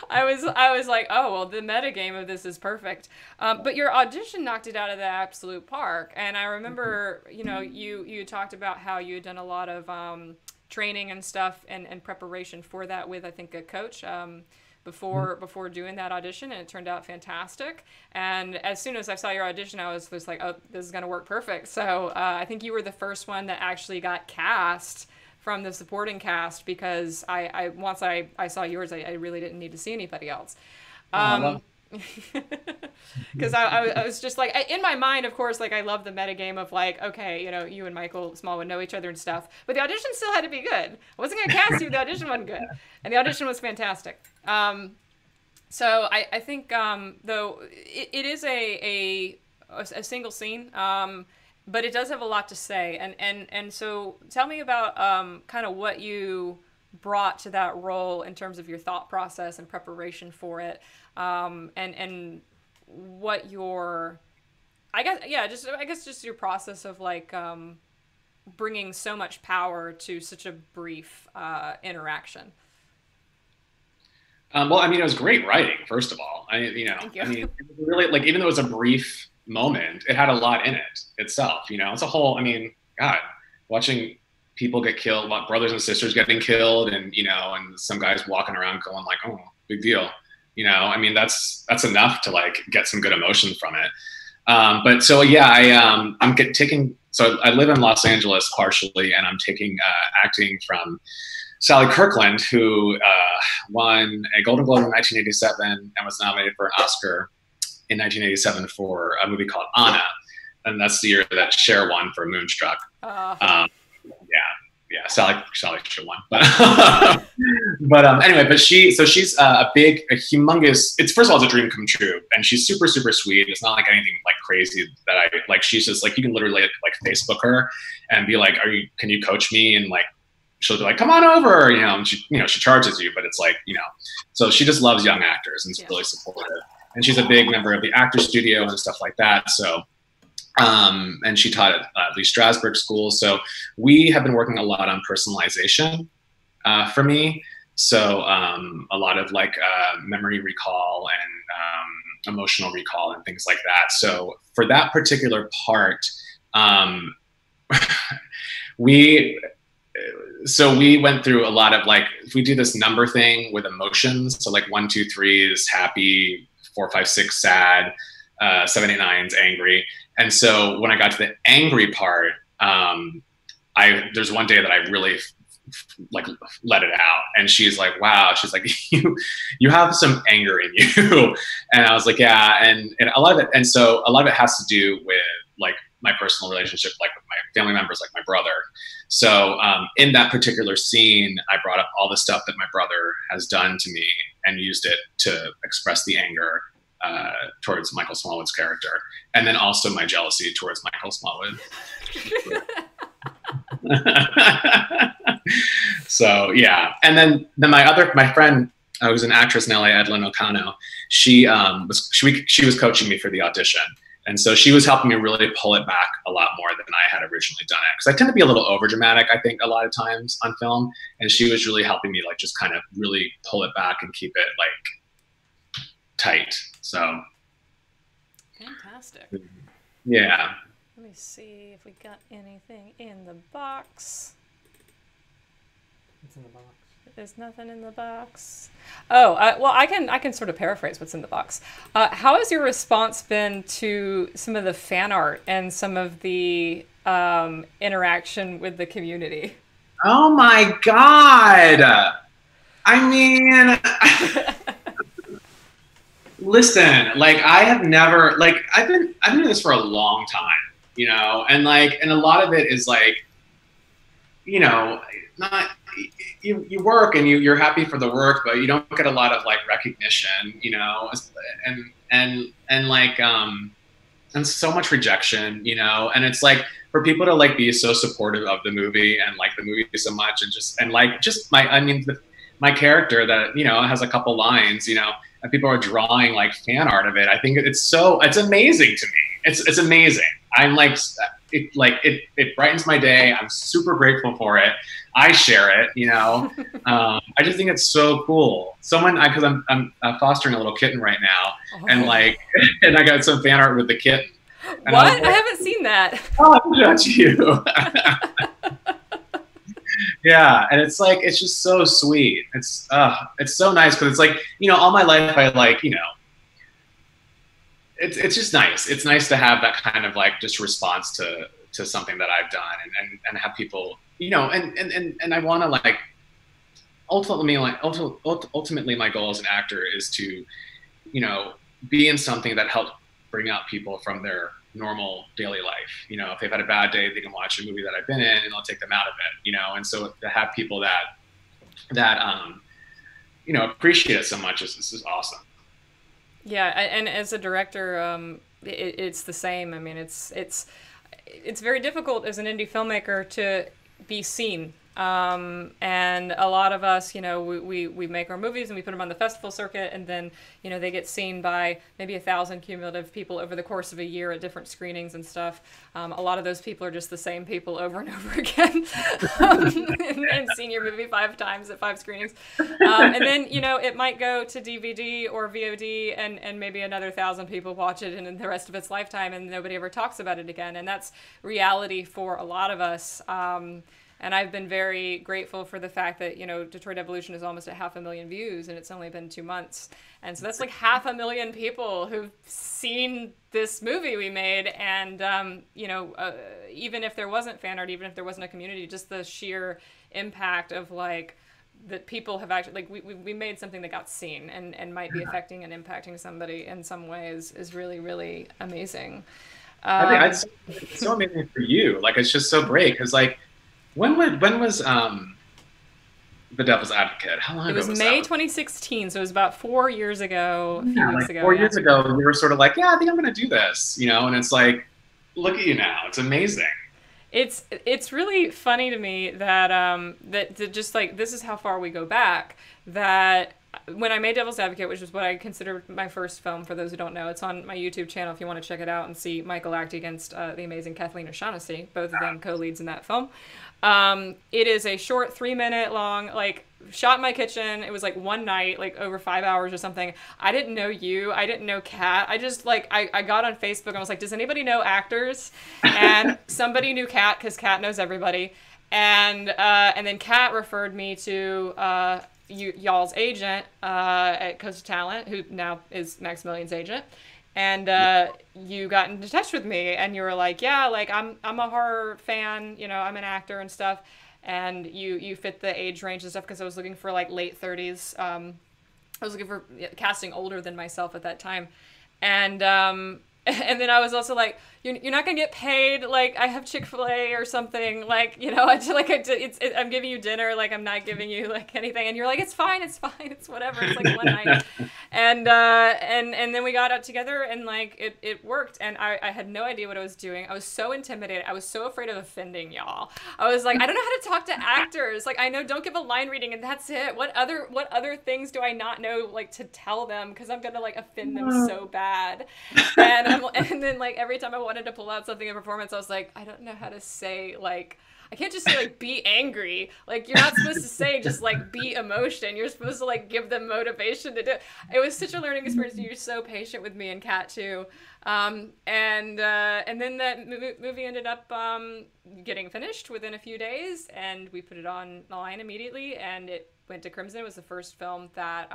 I was like, oh, well, the metagame of this is perfect. But your audition knocked it out of the absolute park. And I remember, you know, you talked about how you had done a lot of training and stuff and preparation for that with, I think, a coach before doing that audition, and it turned out fantastic. And as soon as I saw your audition, I was just like, oh, this is going to work perfect. So I think you were the first one that actually got cast from the supporting cast, because once I saw yours, I really didn't need to see anybody else. Because I was just like, in my mind, of course, like I love the metagame of like, okay, you know, you and Michael Smallwood know each other and stuff, but the audition still had to be good. I wasn't going to cast you if the audition wasn't good. And the audition was fantastic. So I think, though, it is a single scene. But it does have a lot to say, and so tell me about kind of what you brought to that role in terms of your thought process and preparation for it, and what your, I guess just your process of like bringing so much power to such a brief interaction. Well, I mean, it was great writing, first of all. I mean, really, like, even though it was a brief moment, it had a lot in it itself. You know, it's a whole, I mean, God, watching people get killed, brothers and sisters getting killed, and, you know, and some guys walking around going like, oh, big deal. You know, I mean, that's enough to like get some good emotion from it. But so, yeah, I live in Los Angeles partially, and I'm taking acting from Sally Kirkland, who won a Golden Globe in 1987 and was nominated for an Oscar in 1987 for a movie called Anna, and that's the year that Cher won for Moonstruck. Yeah, Sally Cher won, but anyway, but she's a humongous. It's, first of all, it's a dream come true, and she's super, super sweet. It's not like anything like crazy that I like. She's just like, you can literally like Facebook her and be like, can you coach me? And like, she'll be like, come on over, you know. And she charges you, but it's like, you know. So she just loves young actors and is really supportive. And she's a big member of the Actor Studio and stuff like that. So, and she taught at Lee Strasberg School. So we have been working a lot on personalization for me. So a lot of like memory recall and emotional recall and things like that. So for that particular part, we went through a lot of like, if we do this number thing with emotions. So like 1, 2, 3 is happy. 4, 5, 6, sad, 7, 8, 9's angry. And so when I got to the angry part, there's one day that I really like let it out. And she's like, wow, she's like, you have some anger in you. And I was like, yeah. And a lot of it has to do with like my personal relationship, like with my family members, like my brother. So in that particular scene, I brought up all the stuff that my brother has done to me and used it to express the anger towards Michael Smallwood's character. And then also my jealousy towards Michael Smallwood. So yeah. And then my friend who's an actress in LA, Edlyn O'Connell, she was coaching me for the audition. And so she was helping me really pull it back a lot more than I had originally done it. Because I tend to be a little overdramatic, I think, a lot of times on film. And she was really helping me, like, just kind of really pull it back and keep it, like, tight. So. Fantastic. Yeah. Let me see if we got anything in the box. What's in the box? There's nothing in the box. Oh, well, I can sort of paraphrase what's in the box. How has your response been to some of the fan art and some of the interaction with the community? Oh my God. I mean, listen, like I've been doing this for a long time, you know, and like, and a lot of it is like, you know, not, you work and you're happy for the work, but you don't get a lot of like recognition, you know, and like, and so much rejection, you know, and it's like for people to like be so supportive of the movie and like the movie so much and my character that, you know, has a couple lines, you know, and people are drawing like fan art of it. I think it's amazing to me. It's amazing. I'm like, it brightens my day. I'm super grateful for it. I share it, you know. I just think it's so cool. Because I'm fostering a little kitten right now, oh. and I got some fan art with the kitten. What? I haven't seen that. Oh, that's you. Yeah, and it's like it's just so sweet. It's so nice because it's like, you know, all my life I like, you know. It's just nice. It's nice to have that kind of like just response to something that I've done and have people, you know, and I want to like, ultimately my goal as an actor is to, you know, be in something that helps bring out people from their normal daily life. You know, if they've had a bad day, they can watch a movie that I've been in and I'll take them out of it, you know? And so to have people that you know, appreciate it so much is awesome. Yeah, and as a director, it's the same. I mean, it's very difficult as an indie filmmaker to be seen. And a lot of us, you know, we make our movies and we put them on the festival circuit, and then, you know, they get seen by maybe 1,000 cumulative people over the course of a year at different screenings and stuff. A lot of those people are just the same people over and over again, and seeing your movie 5 times at 5 screenings. And then, you know, it might go to DVD or VOD and maybe another 1,000 people watch it in the rest of its lifetime, and nobody ever talks about it again. And that's reality for a lot of us. And I've been very grateful for the fact that, you know, Detroit Evolution is almost at 500,000 views and it's only been 2 months. And so that's like 500,000 people who've seen this movie we made. And, you know, even if there wasn't fan art, even if there wasn't a community, just the sheer impact of like that people have actually, like we made something that got seen and might be affecting and impacting somebody in some way is really, really amazing. I think it's so amazing for you. Like, it's just so great because like, when was The Devil's Advocate? How long ago was that? It was May 2016, so it was about 4 years ago. Yeah, like 4 years ago, we were sort of like, yeah, I think I'm going to do this, you know? And it's like, look at you now. It's amazing. It's really funny to me that, that just like, this is how far we go back, that when I made Devil's Advocate, which is what I considered my first film, for those who don't know, it's on my YouTube channel if you want to check it out and see Michael act against the amazing Kathleen O'Shaughnessy, both of them co-leads in that film. It is a short 3-minute long, like, shot in my kitchen. It was like one night, like over 5 hours or something. I didn't know you. I didn't know Kat. I just like, I got on Facebook and I was like, does anybody know actors? And somebody knew Kat because Kat knows everybody. And then Kat referred me to, y'all's agent at Coast Talent, who now is Maximilian's agent, and you got in touch with me, and you were like, yeah, like I'm a horror fan, you know, I'm an actor and stuff, and you fit the age range and stuff because I was looking for like late 30s. I was looking for casting older than myself at that time, and then I was also like, you're not gonna get paid. Like, I have Chick-fil-A or something. Like, you know, I'm giving you dinner. Like, I'm not giving you like anything. And you're like, it's fine, it's fine, it's whatever. It's like one night. And then we got out together, and like it worked. And I had no idea what I was doing. I was so intimidated. I was so afraid of offending y'all. I was like, I don't know how to talk to actors. Like, I know, don't give a line reading, and that's it. What other things do I not know, like, to tell them? Because I'm gonna like offend them so bad. And then like every time I wanted to pull out something in performance, I was like, I don't know how to say, like, I can't just say like be angry. Like, you're not supposed to say just like be emotion. You're supposed to like give them motivation to do it. It was such a learning experience. You're so patient with me and Kat too. And then that movie ended up getting finished within a few days, and we put it online immediately, and it went to Crimson. It was the first film that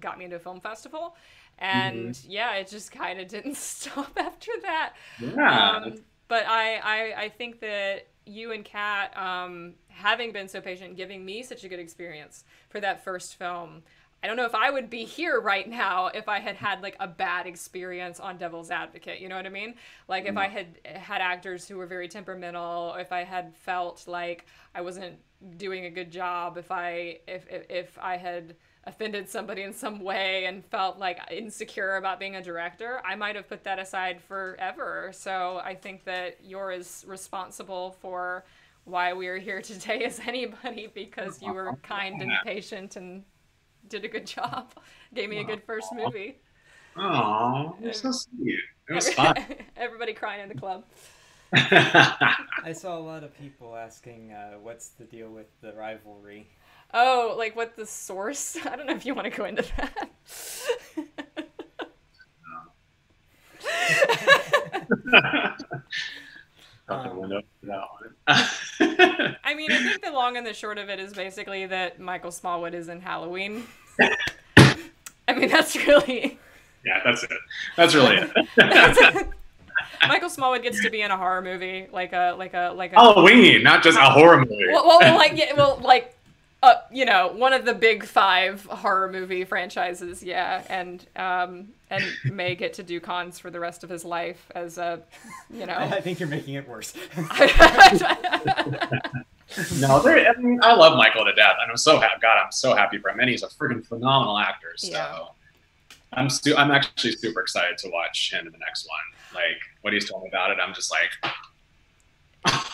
got me into a film festival. And yeah, it just kind of didn't stop after that. Yeah. But I think that you and Kat, having been so patient, giving me such a good experience for that first film, I don't know if I would be here right now if I had had like a bad experience on Devil's Advocate, you know what I mean? Like, if I had actors who were very temperamental, if I had felt like I wasn't doing a good job, if I had offended somebody in some way and felt like insecure about being a director, I might have put that aside forever. So I think that you're as responsible for why we are here today as anybody, because you were kind and patient and did a good job. Gave me a good first movie. Oh, so sweet. It was fun. Everybody crying in the club. I saw a lot of people asking, what's the deal with the rivalry? Oh, like what the source? I don't know if you want to go into that. I mean, I think the long and the short of it is basically that Michael Smallwood is in Halloween. I mean, that's really... Yeah, that's it. That's really it. Michael Smallwood gets to be in a horror movie, like a Halloween, not just a horror movie. Well, like. You know, one of the big five horror movie franchises, yeah, and may get to do cons for the rest of his life as a, you know. I think you're making it worse. No, I mean, I love Michael to death, and I'm so happy. God, I'm so happy for him, and he's a freaking phenomenal actor. So yeah. I'm actually super excited to watch him in the next one. Like, what he's told me about it, I'm just like.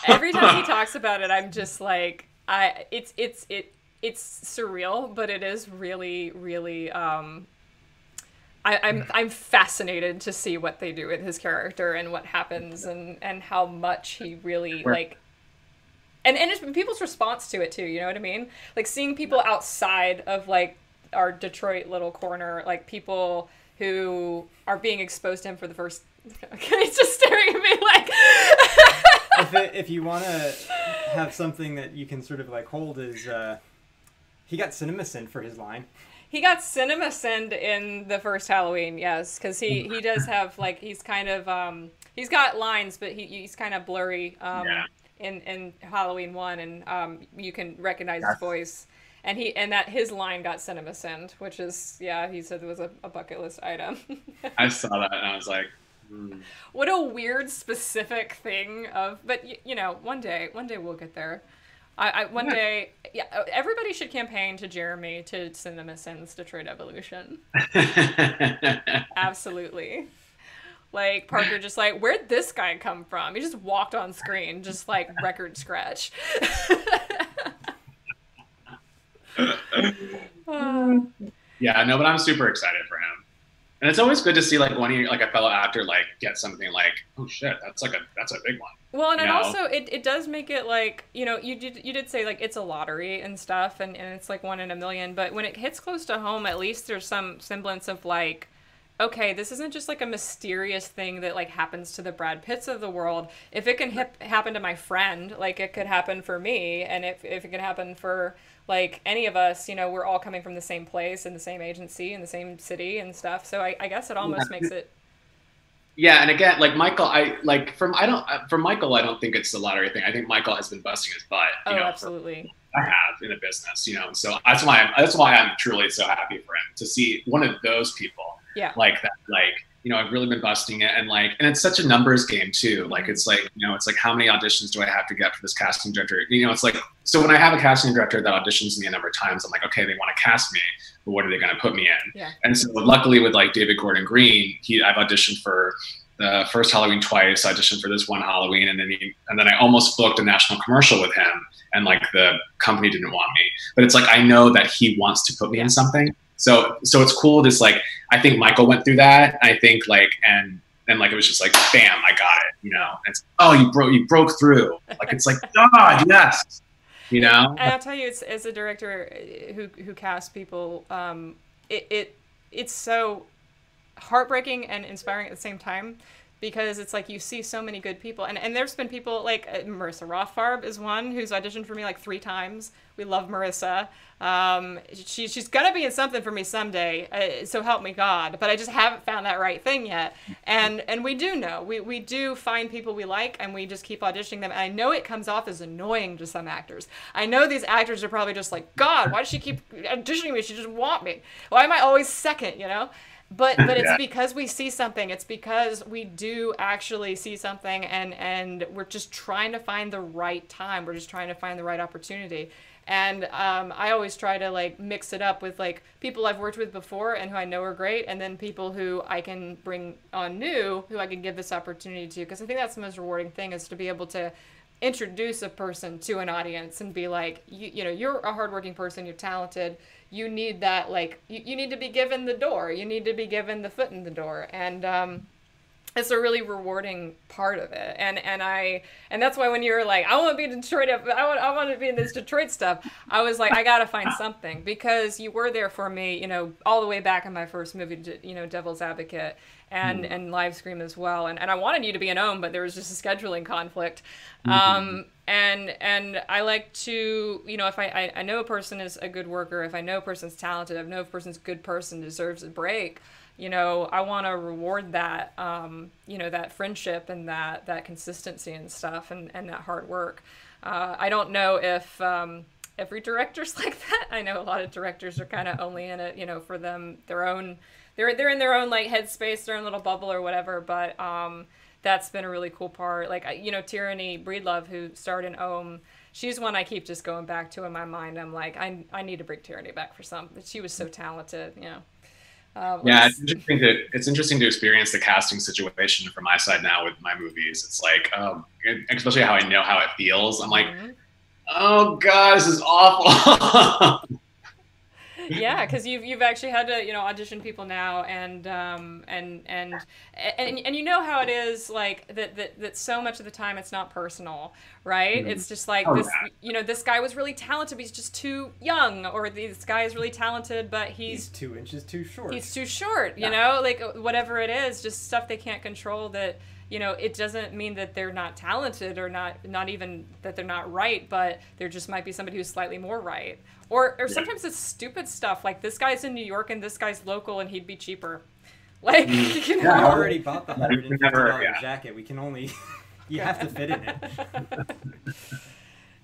Every time he talks about it, I'm just like, it's surreal, but it is really, really. I'm fascinated to see what they do with his character and what happens and how much he really like. And it's people's response to it too. You know what I mean? Like, seeing people outside of like our Detroit little corner, like people who are being exposed to him for the first. He's just staring at me like. If you want to have something that you can sort of like hold is, he got CinemaSinned for his line. He got CinemaSinned in the first Halloween, yes, because he does have like, he's kind of he's got lines, but he's kind of blurry in Halloween 1, and you can recognize his voice, and his line got CinemaSinned, which is he said it was a bucket list item. I saw that and I was like. What a weird specific thing of, but you know, one day we'll get there. One day, yeah, everybody should campaign to Jeremy to CinemaSinned's Detroit Evolution. Absolutely. Like, Parker just like, where'd this guy come from? He just walked on screen, just like record scratch. Yeah, no, but I'm super excited for him. And it's always good to see like a fellow actor like get something like, oh shit, that's a big one. Well, and also it does make it like, you know, you did say like it's a lottery and stuff, and it's like 1 in a million, but when it hits close to home, at least there's some semblance of like, okay, this isn't just like a mysterious thing that like happens to the Brad Pitts of the world. If it can happen to my friend, like it could happen for me, and if it can happen for like any of us, you know, we're all coming from the same place and the same agency and the same city and stuff. So I guess it almost makes it. Yeah, and again, like Michael, I don't think it's the lottery thing. I think Michael has been busting his butt. You know, absolutely. I have in a business, you know, and so that's why I'm truly so happy for him to see one of those people. Yeah. Like that, like you know, I've really been busting it, and like, and it's such a numbers game too. Like, it's like, you know, it's like, how many auditions do I have to get for this casting director? You know, it's like, so when I have a casting director that auditions me a number of times, I'm like, okay, they want to cast me, but what are they going to put me in? Yeah. And so luckily with like David Gordon Green, I've auditioned for the first Halloween twice, auditioned for this one Halloween, and then I almost booked a national commercial with him, and like the company didn't want me. But it's like, I know that he wants to put me in something. So it's cool. This like, I think Michael went through that. I think like, and like, it was just like, bam, I got it, you know? And it's, oh, you broke through. Like, it's like, God, yes, you know? And I'll tell you, it's, as a director who casts people, it's so heartbreaking and inspiring at the same time, because it's like, you see so many good people. And there's been people like Marissa Rothfarb is one who's auditioned for me like 3 times. We love Marissa. She's gonna be in something for me someday, so help me God. But I just haven't found that right thing yet. And we do know, we do find people we like, and we just keep auditioning them. And I know it comes off as annoying to some actors. I know these actors are probably just like, God, why does she keep auditioning me? She just want me. Why am I always second, you know? But it's because we see something. It's because we do actually see something, and we're just trying to find the right time. We're just trying to find the right opportunity. And I always try to like mix it up with like people I've worked with before and who I know are great, and then people who I can bring on new, who I can give this opportunity to, because I think that's the most rewarding thing, is to be able to introduce a person to an audience and be like, you know, you're a hardworking person, you're talented, you need that, like, you need to be given the door, you need to be given the foot in the door. And it's a really rewarding part of it. And that's why when you were like, I want to be Detroit, I want to be in this Detroit stuff, I was like, I got to find something, because you were there for me, you know, all the way back in my first movie, you know, Devil's Advocate and Live Scream as well. And I wanted you to be an Ohm, but there was just a scheduling conflict. And I like to, you know, if I know a person is a good worker, if I know a person's talented, if I know a person's a good person, deserves a break, you know, I want to reward that, you know, that friendship and that consistency and stuff, and that hard work. I don't know if every director's like that. I know a lot of directors are kind of only in it, you know, for them, their own, they're in their own like headspace, their own little bubble or whatever. But that's been a really cool part. Like, you know, Tyranny Breedlove, who starred in Ohm, she's one I keep just going back to in my mind. I'm like, I need to bring Tyranny back for something. She was so talented, you know. Yeah, it's interesting to experience the casting situation from my side now with my movies. It's like, especially how I know how it feels. I'm like, oh God, this is awful. Yeah, because you've actually had to, you know, audition people now, and you know how it is, like that so much of the time it's not personal, right? It's just like, this, you know, this guy was really talented, but he's just too young, or this guy is really talented, but he's 2 inches too short. He's too short, you know, like whatever it is, just stuff they can't control. That, you know, it doesn't mean that they're not talented, or not even that they're not right, but there just might be somebody who's slightly more right. Or sometimes it's stupid stuff, like this guy's in New York and this guy's local and he'd be cheaper. Like, you know. I already bought the $150 jacket. We can only, you have to fit in it.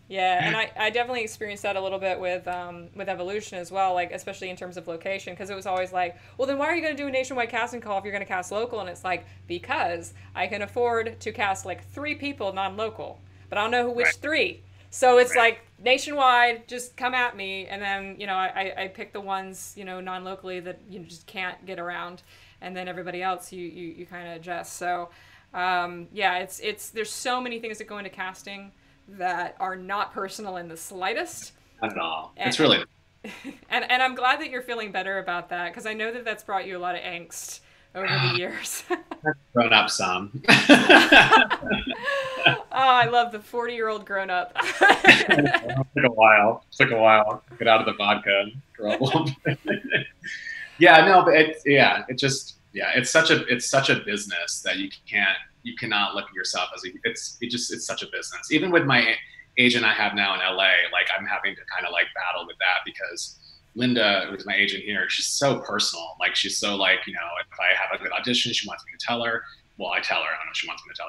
Yeah, and I definitely experienced that a little bit with Evolution as well, like especially in terms of location, because it was always like, well, then why are you going to do a nationwide casting call if you're going to cast local? And it's like, because I can afford to cast like 3 people non-local, but I don't know which 3. So it's like, nationwide, just come at me. And then, you know, I pick the ones, you know, non-locally that you just can't get around, and then everybody else you kind of adjust. So yeah, it's there's so many things that go into casting that are not personal in the slightest. Not at all. It's really... And I'm glad that you're feeling better about that, because I know that that's brought you a lot of angst over the years. I've grown up some. Oh, I love the 40-year-old grown-up. It took a while. It took a while. Get out of the vodka and grow up. Yeah, no, but it's such a business that you cannot look at yourself as it's such a business. Even with my agent I have now in LA, like I'm having to kind of like battle with that, because Linda, who's my agent here, she's so personal. Like she's so like, you know, if I have a good audition, she wants me to tell her. Well, I tell her, I don't know if she wants me to tell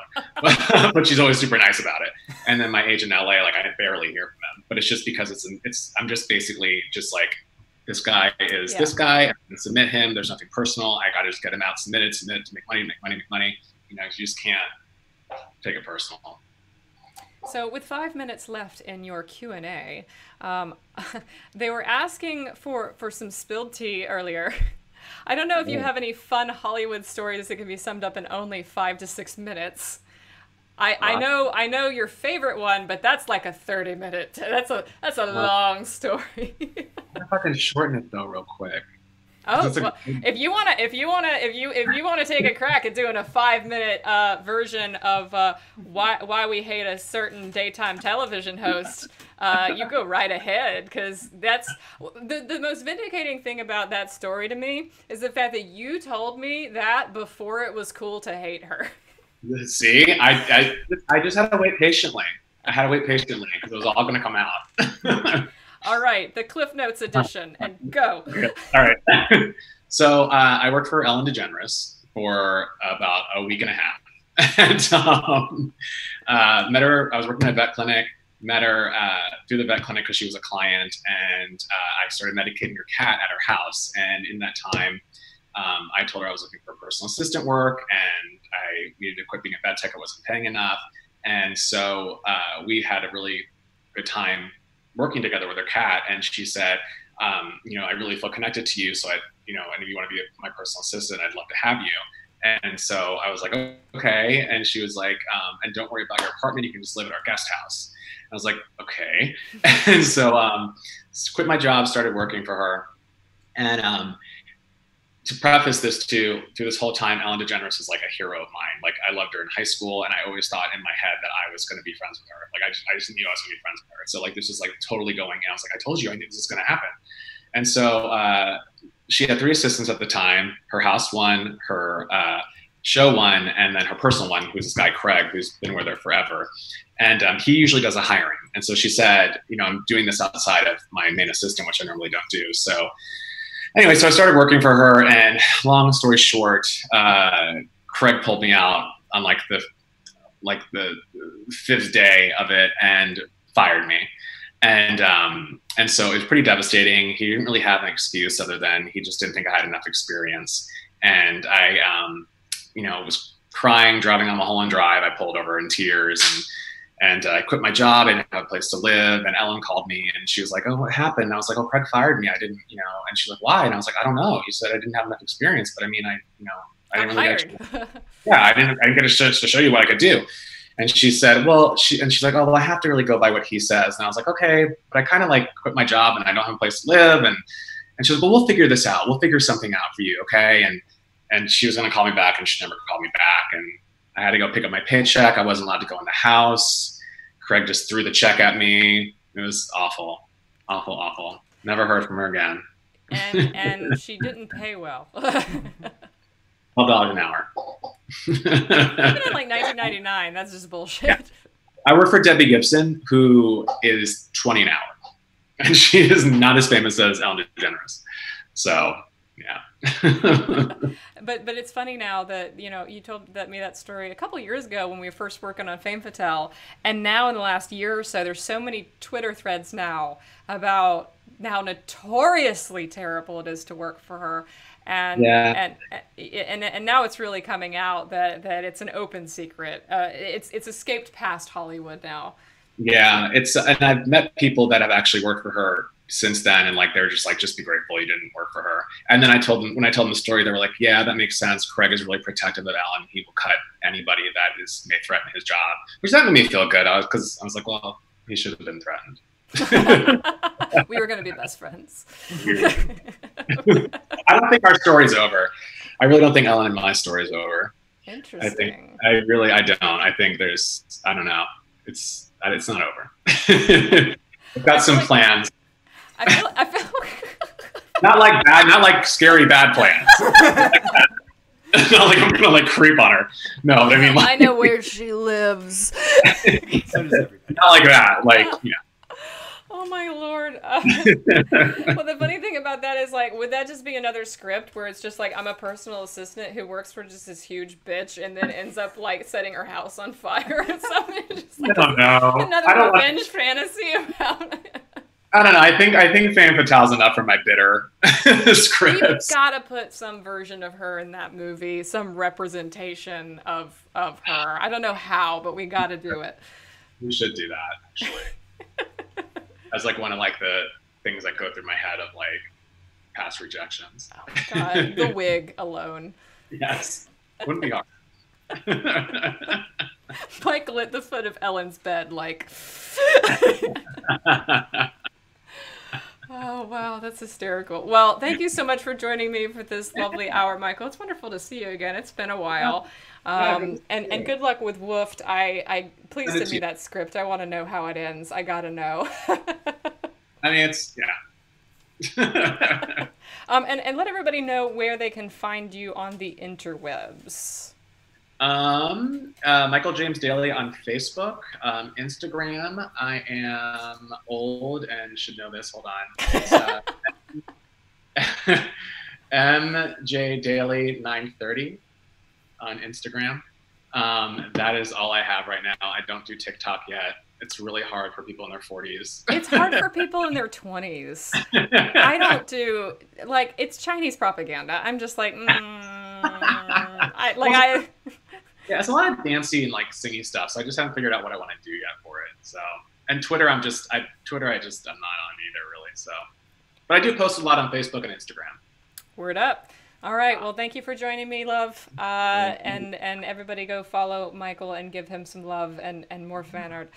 her, but she's always super nice about it. And then my agent in LA, like I barely hear from them, but it's just because I'm just basically just like, This guy is this guy. I can submit him. There's nothing personal. I got to just get him out, submit it to make money. You know, you just can't take it personal. So with 5 minutes left in your Q&A, they were asking for some spilled tea earlier. I don't know if you have any fun Hollywood stories that can be summed up in only 5 to 6 minutes. I know your favorite one, but that's like a 30-minute. That's a long story. I can shorten it though, real quick. Oh, well, if you wanna take a crack at doing a 5-minute version of why we hate a certain daytime television host, you go right ahead, because that's the most vindicating thing about that story to me is the fact that you told me that before it was cool to hate her. See, I just had to wait patiently. I had to wait patiently because it was all going to come out. All right, the Cliff Notes edition, and go. All right. So I worked for Ellen DeGeneres for about a week and a half. And met her. I was working at a vet clinic. Met her through the vet clinic because she was a client, and I started medicating her cat at her house. And in that time, I told her I was looking for personal assistant work, and I needed to quit being a vet tech. I wasn't paying enough. And so we had a really good time working together with her cat. And she said, you know, I really feel connected to you. So I, you know, and if you want to be my personal assistant, I'd love to have you. And so I was like, okay. And she was like, and don't worry about your apartment. You can just live at our guest house. And I was like, okay. And so quit my job, started working for her. And to preface this too, through this whole time, Ellen DeGeneres is like a hero of mine. Like, I loved her in high school, and I always thought in my head that I was going to be friends with her. Like, I just knew I was going to be friends with her. So like, this is like totally going. And I was like, I told you, I knew this was going to happen. And so she had 3 assistants at the time: her house one, her show one, and then her personal one, who's this guy Craig, who's been with her forever. And he usually does the hiring. And so she said, you know, I'm doing this outside of my main assistant, which I normally don't do. So. Anyway, so I started working for her, and long story short, Craig pulled me out on like the 5th day of it and fired me. And so it was pretty devastating. He didn't really have an excuse other than he just didn't think I had enough experience. And I, you know, was crying, driving on Mulholland Drive. I pulled over in tears, and I quit my job. I didn't have a place to live. And Ellen called me, and she was like, oh, what happened? And I was like, oh, Craig fired me. I didn't, you know, and she's like, why? And I was like, I don't know. He said I didn't have enough experience, but I mean, I didn't get a chance to show you what I could do. And she said, well, she's like, oh, well, I have to really go by what he says. And I was like, okay, but I kind of like quit my job and I don't have a place to live. And she was like, well, we'll figure this out. We'll figure something out for you. Okay. And she was going to call me back, and she never called me back. And I had to go pick up my paycheck. I wasn't allowed to go in the house. Craig just threw the check at me. It was awful, awful, awful. Never heard from her again. And she didn't pay well. $12 an hour. Even in like 1999, that's just bullshit. Yeah. I work for Debbie Gibson, who is $20 an hour. And she is not as famous as Ellen DeGeneres. So, yeah. but it's funny now that, you know, you told me that story a couple years ago when we were first working on Fame Fatale, and now in the last year or so, there's so many Twitter threads now about how notoriously terrible it is to work for her, and yeah. and now it's really coming out that it's an open secret. It's escaped past Hollywood now. Yeah, it's, and I've met people that have actually worked for her since then, and like they're just like, just be grateful you didn't work for her. And then when I told them the story, they were like, yeah, that makes sense. Craig is really protective of Ellen. He will cut anybody that may threaten his job, which that made me feel good. I was like, well, he should have been threatened. We were going to be best friends. I don't think our story's over. I really don't think Ellen and my story's over. Interesting. I think there's, I don't know. It's not over. I've got some plans. I feel not like scary bad plans. Not like I'm gonna like creep on her. No, but I mean, like, I know where she lives. Not like that. Like, yeah. Oh my Lord. Well, the funny thing about that is, like, would that just be another script where it's just like, I'm a personal assistant who works for just this huge bitch and then ends up like setting her house on fire or something? Just, like, I don't know. Another revenge fantasy about it. I don't know. I think Fame Fatale's enough for my bitter scripts. You've got to put some version of her in that movie, some representation of her. I don't know how, but we got to do it. We should do that, actually. That's like one of like the things that go through my head of like past rejections. Oh my God, the wig alone. Yes, wouldn't be hard. Michael at the foot of Ellen's bed, like. Oh, wow, that's hysterical. Well, thank you so much for joining me for this lovely hour, Michael. It's wonderful to see you again. It's been a while. And good luck with Woofed. I please send me that script. I want to know how it ends. I got to know. I mean, it's, yeah. And let everybody know where they can find you on the interwebs. Michael James Daly on Facebook, Instagram. I am old and should know this. Hold on. It's, MJDaily930 on Instagram. That is all I have right now. I don't do TikTok yet. It's really hard for people in their 40s. It's hard for people in their 20s. I don't do, like, it's Chinese propaganda. I'm just like, yeah, it's a lot of dancing and like singing stuff. So I just haven't figured out what I want to do yet for it. So, and Twitter, I'm not on either really. So, but I do post a lot on Facebook and Instagram. Word up. All right. Well, thank you for joining me, love. And everybody go follow Michael and give him some love and more fan art.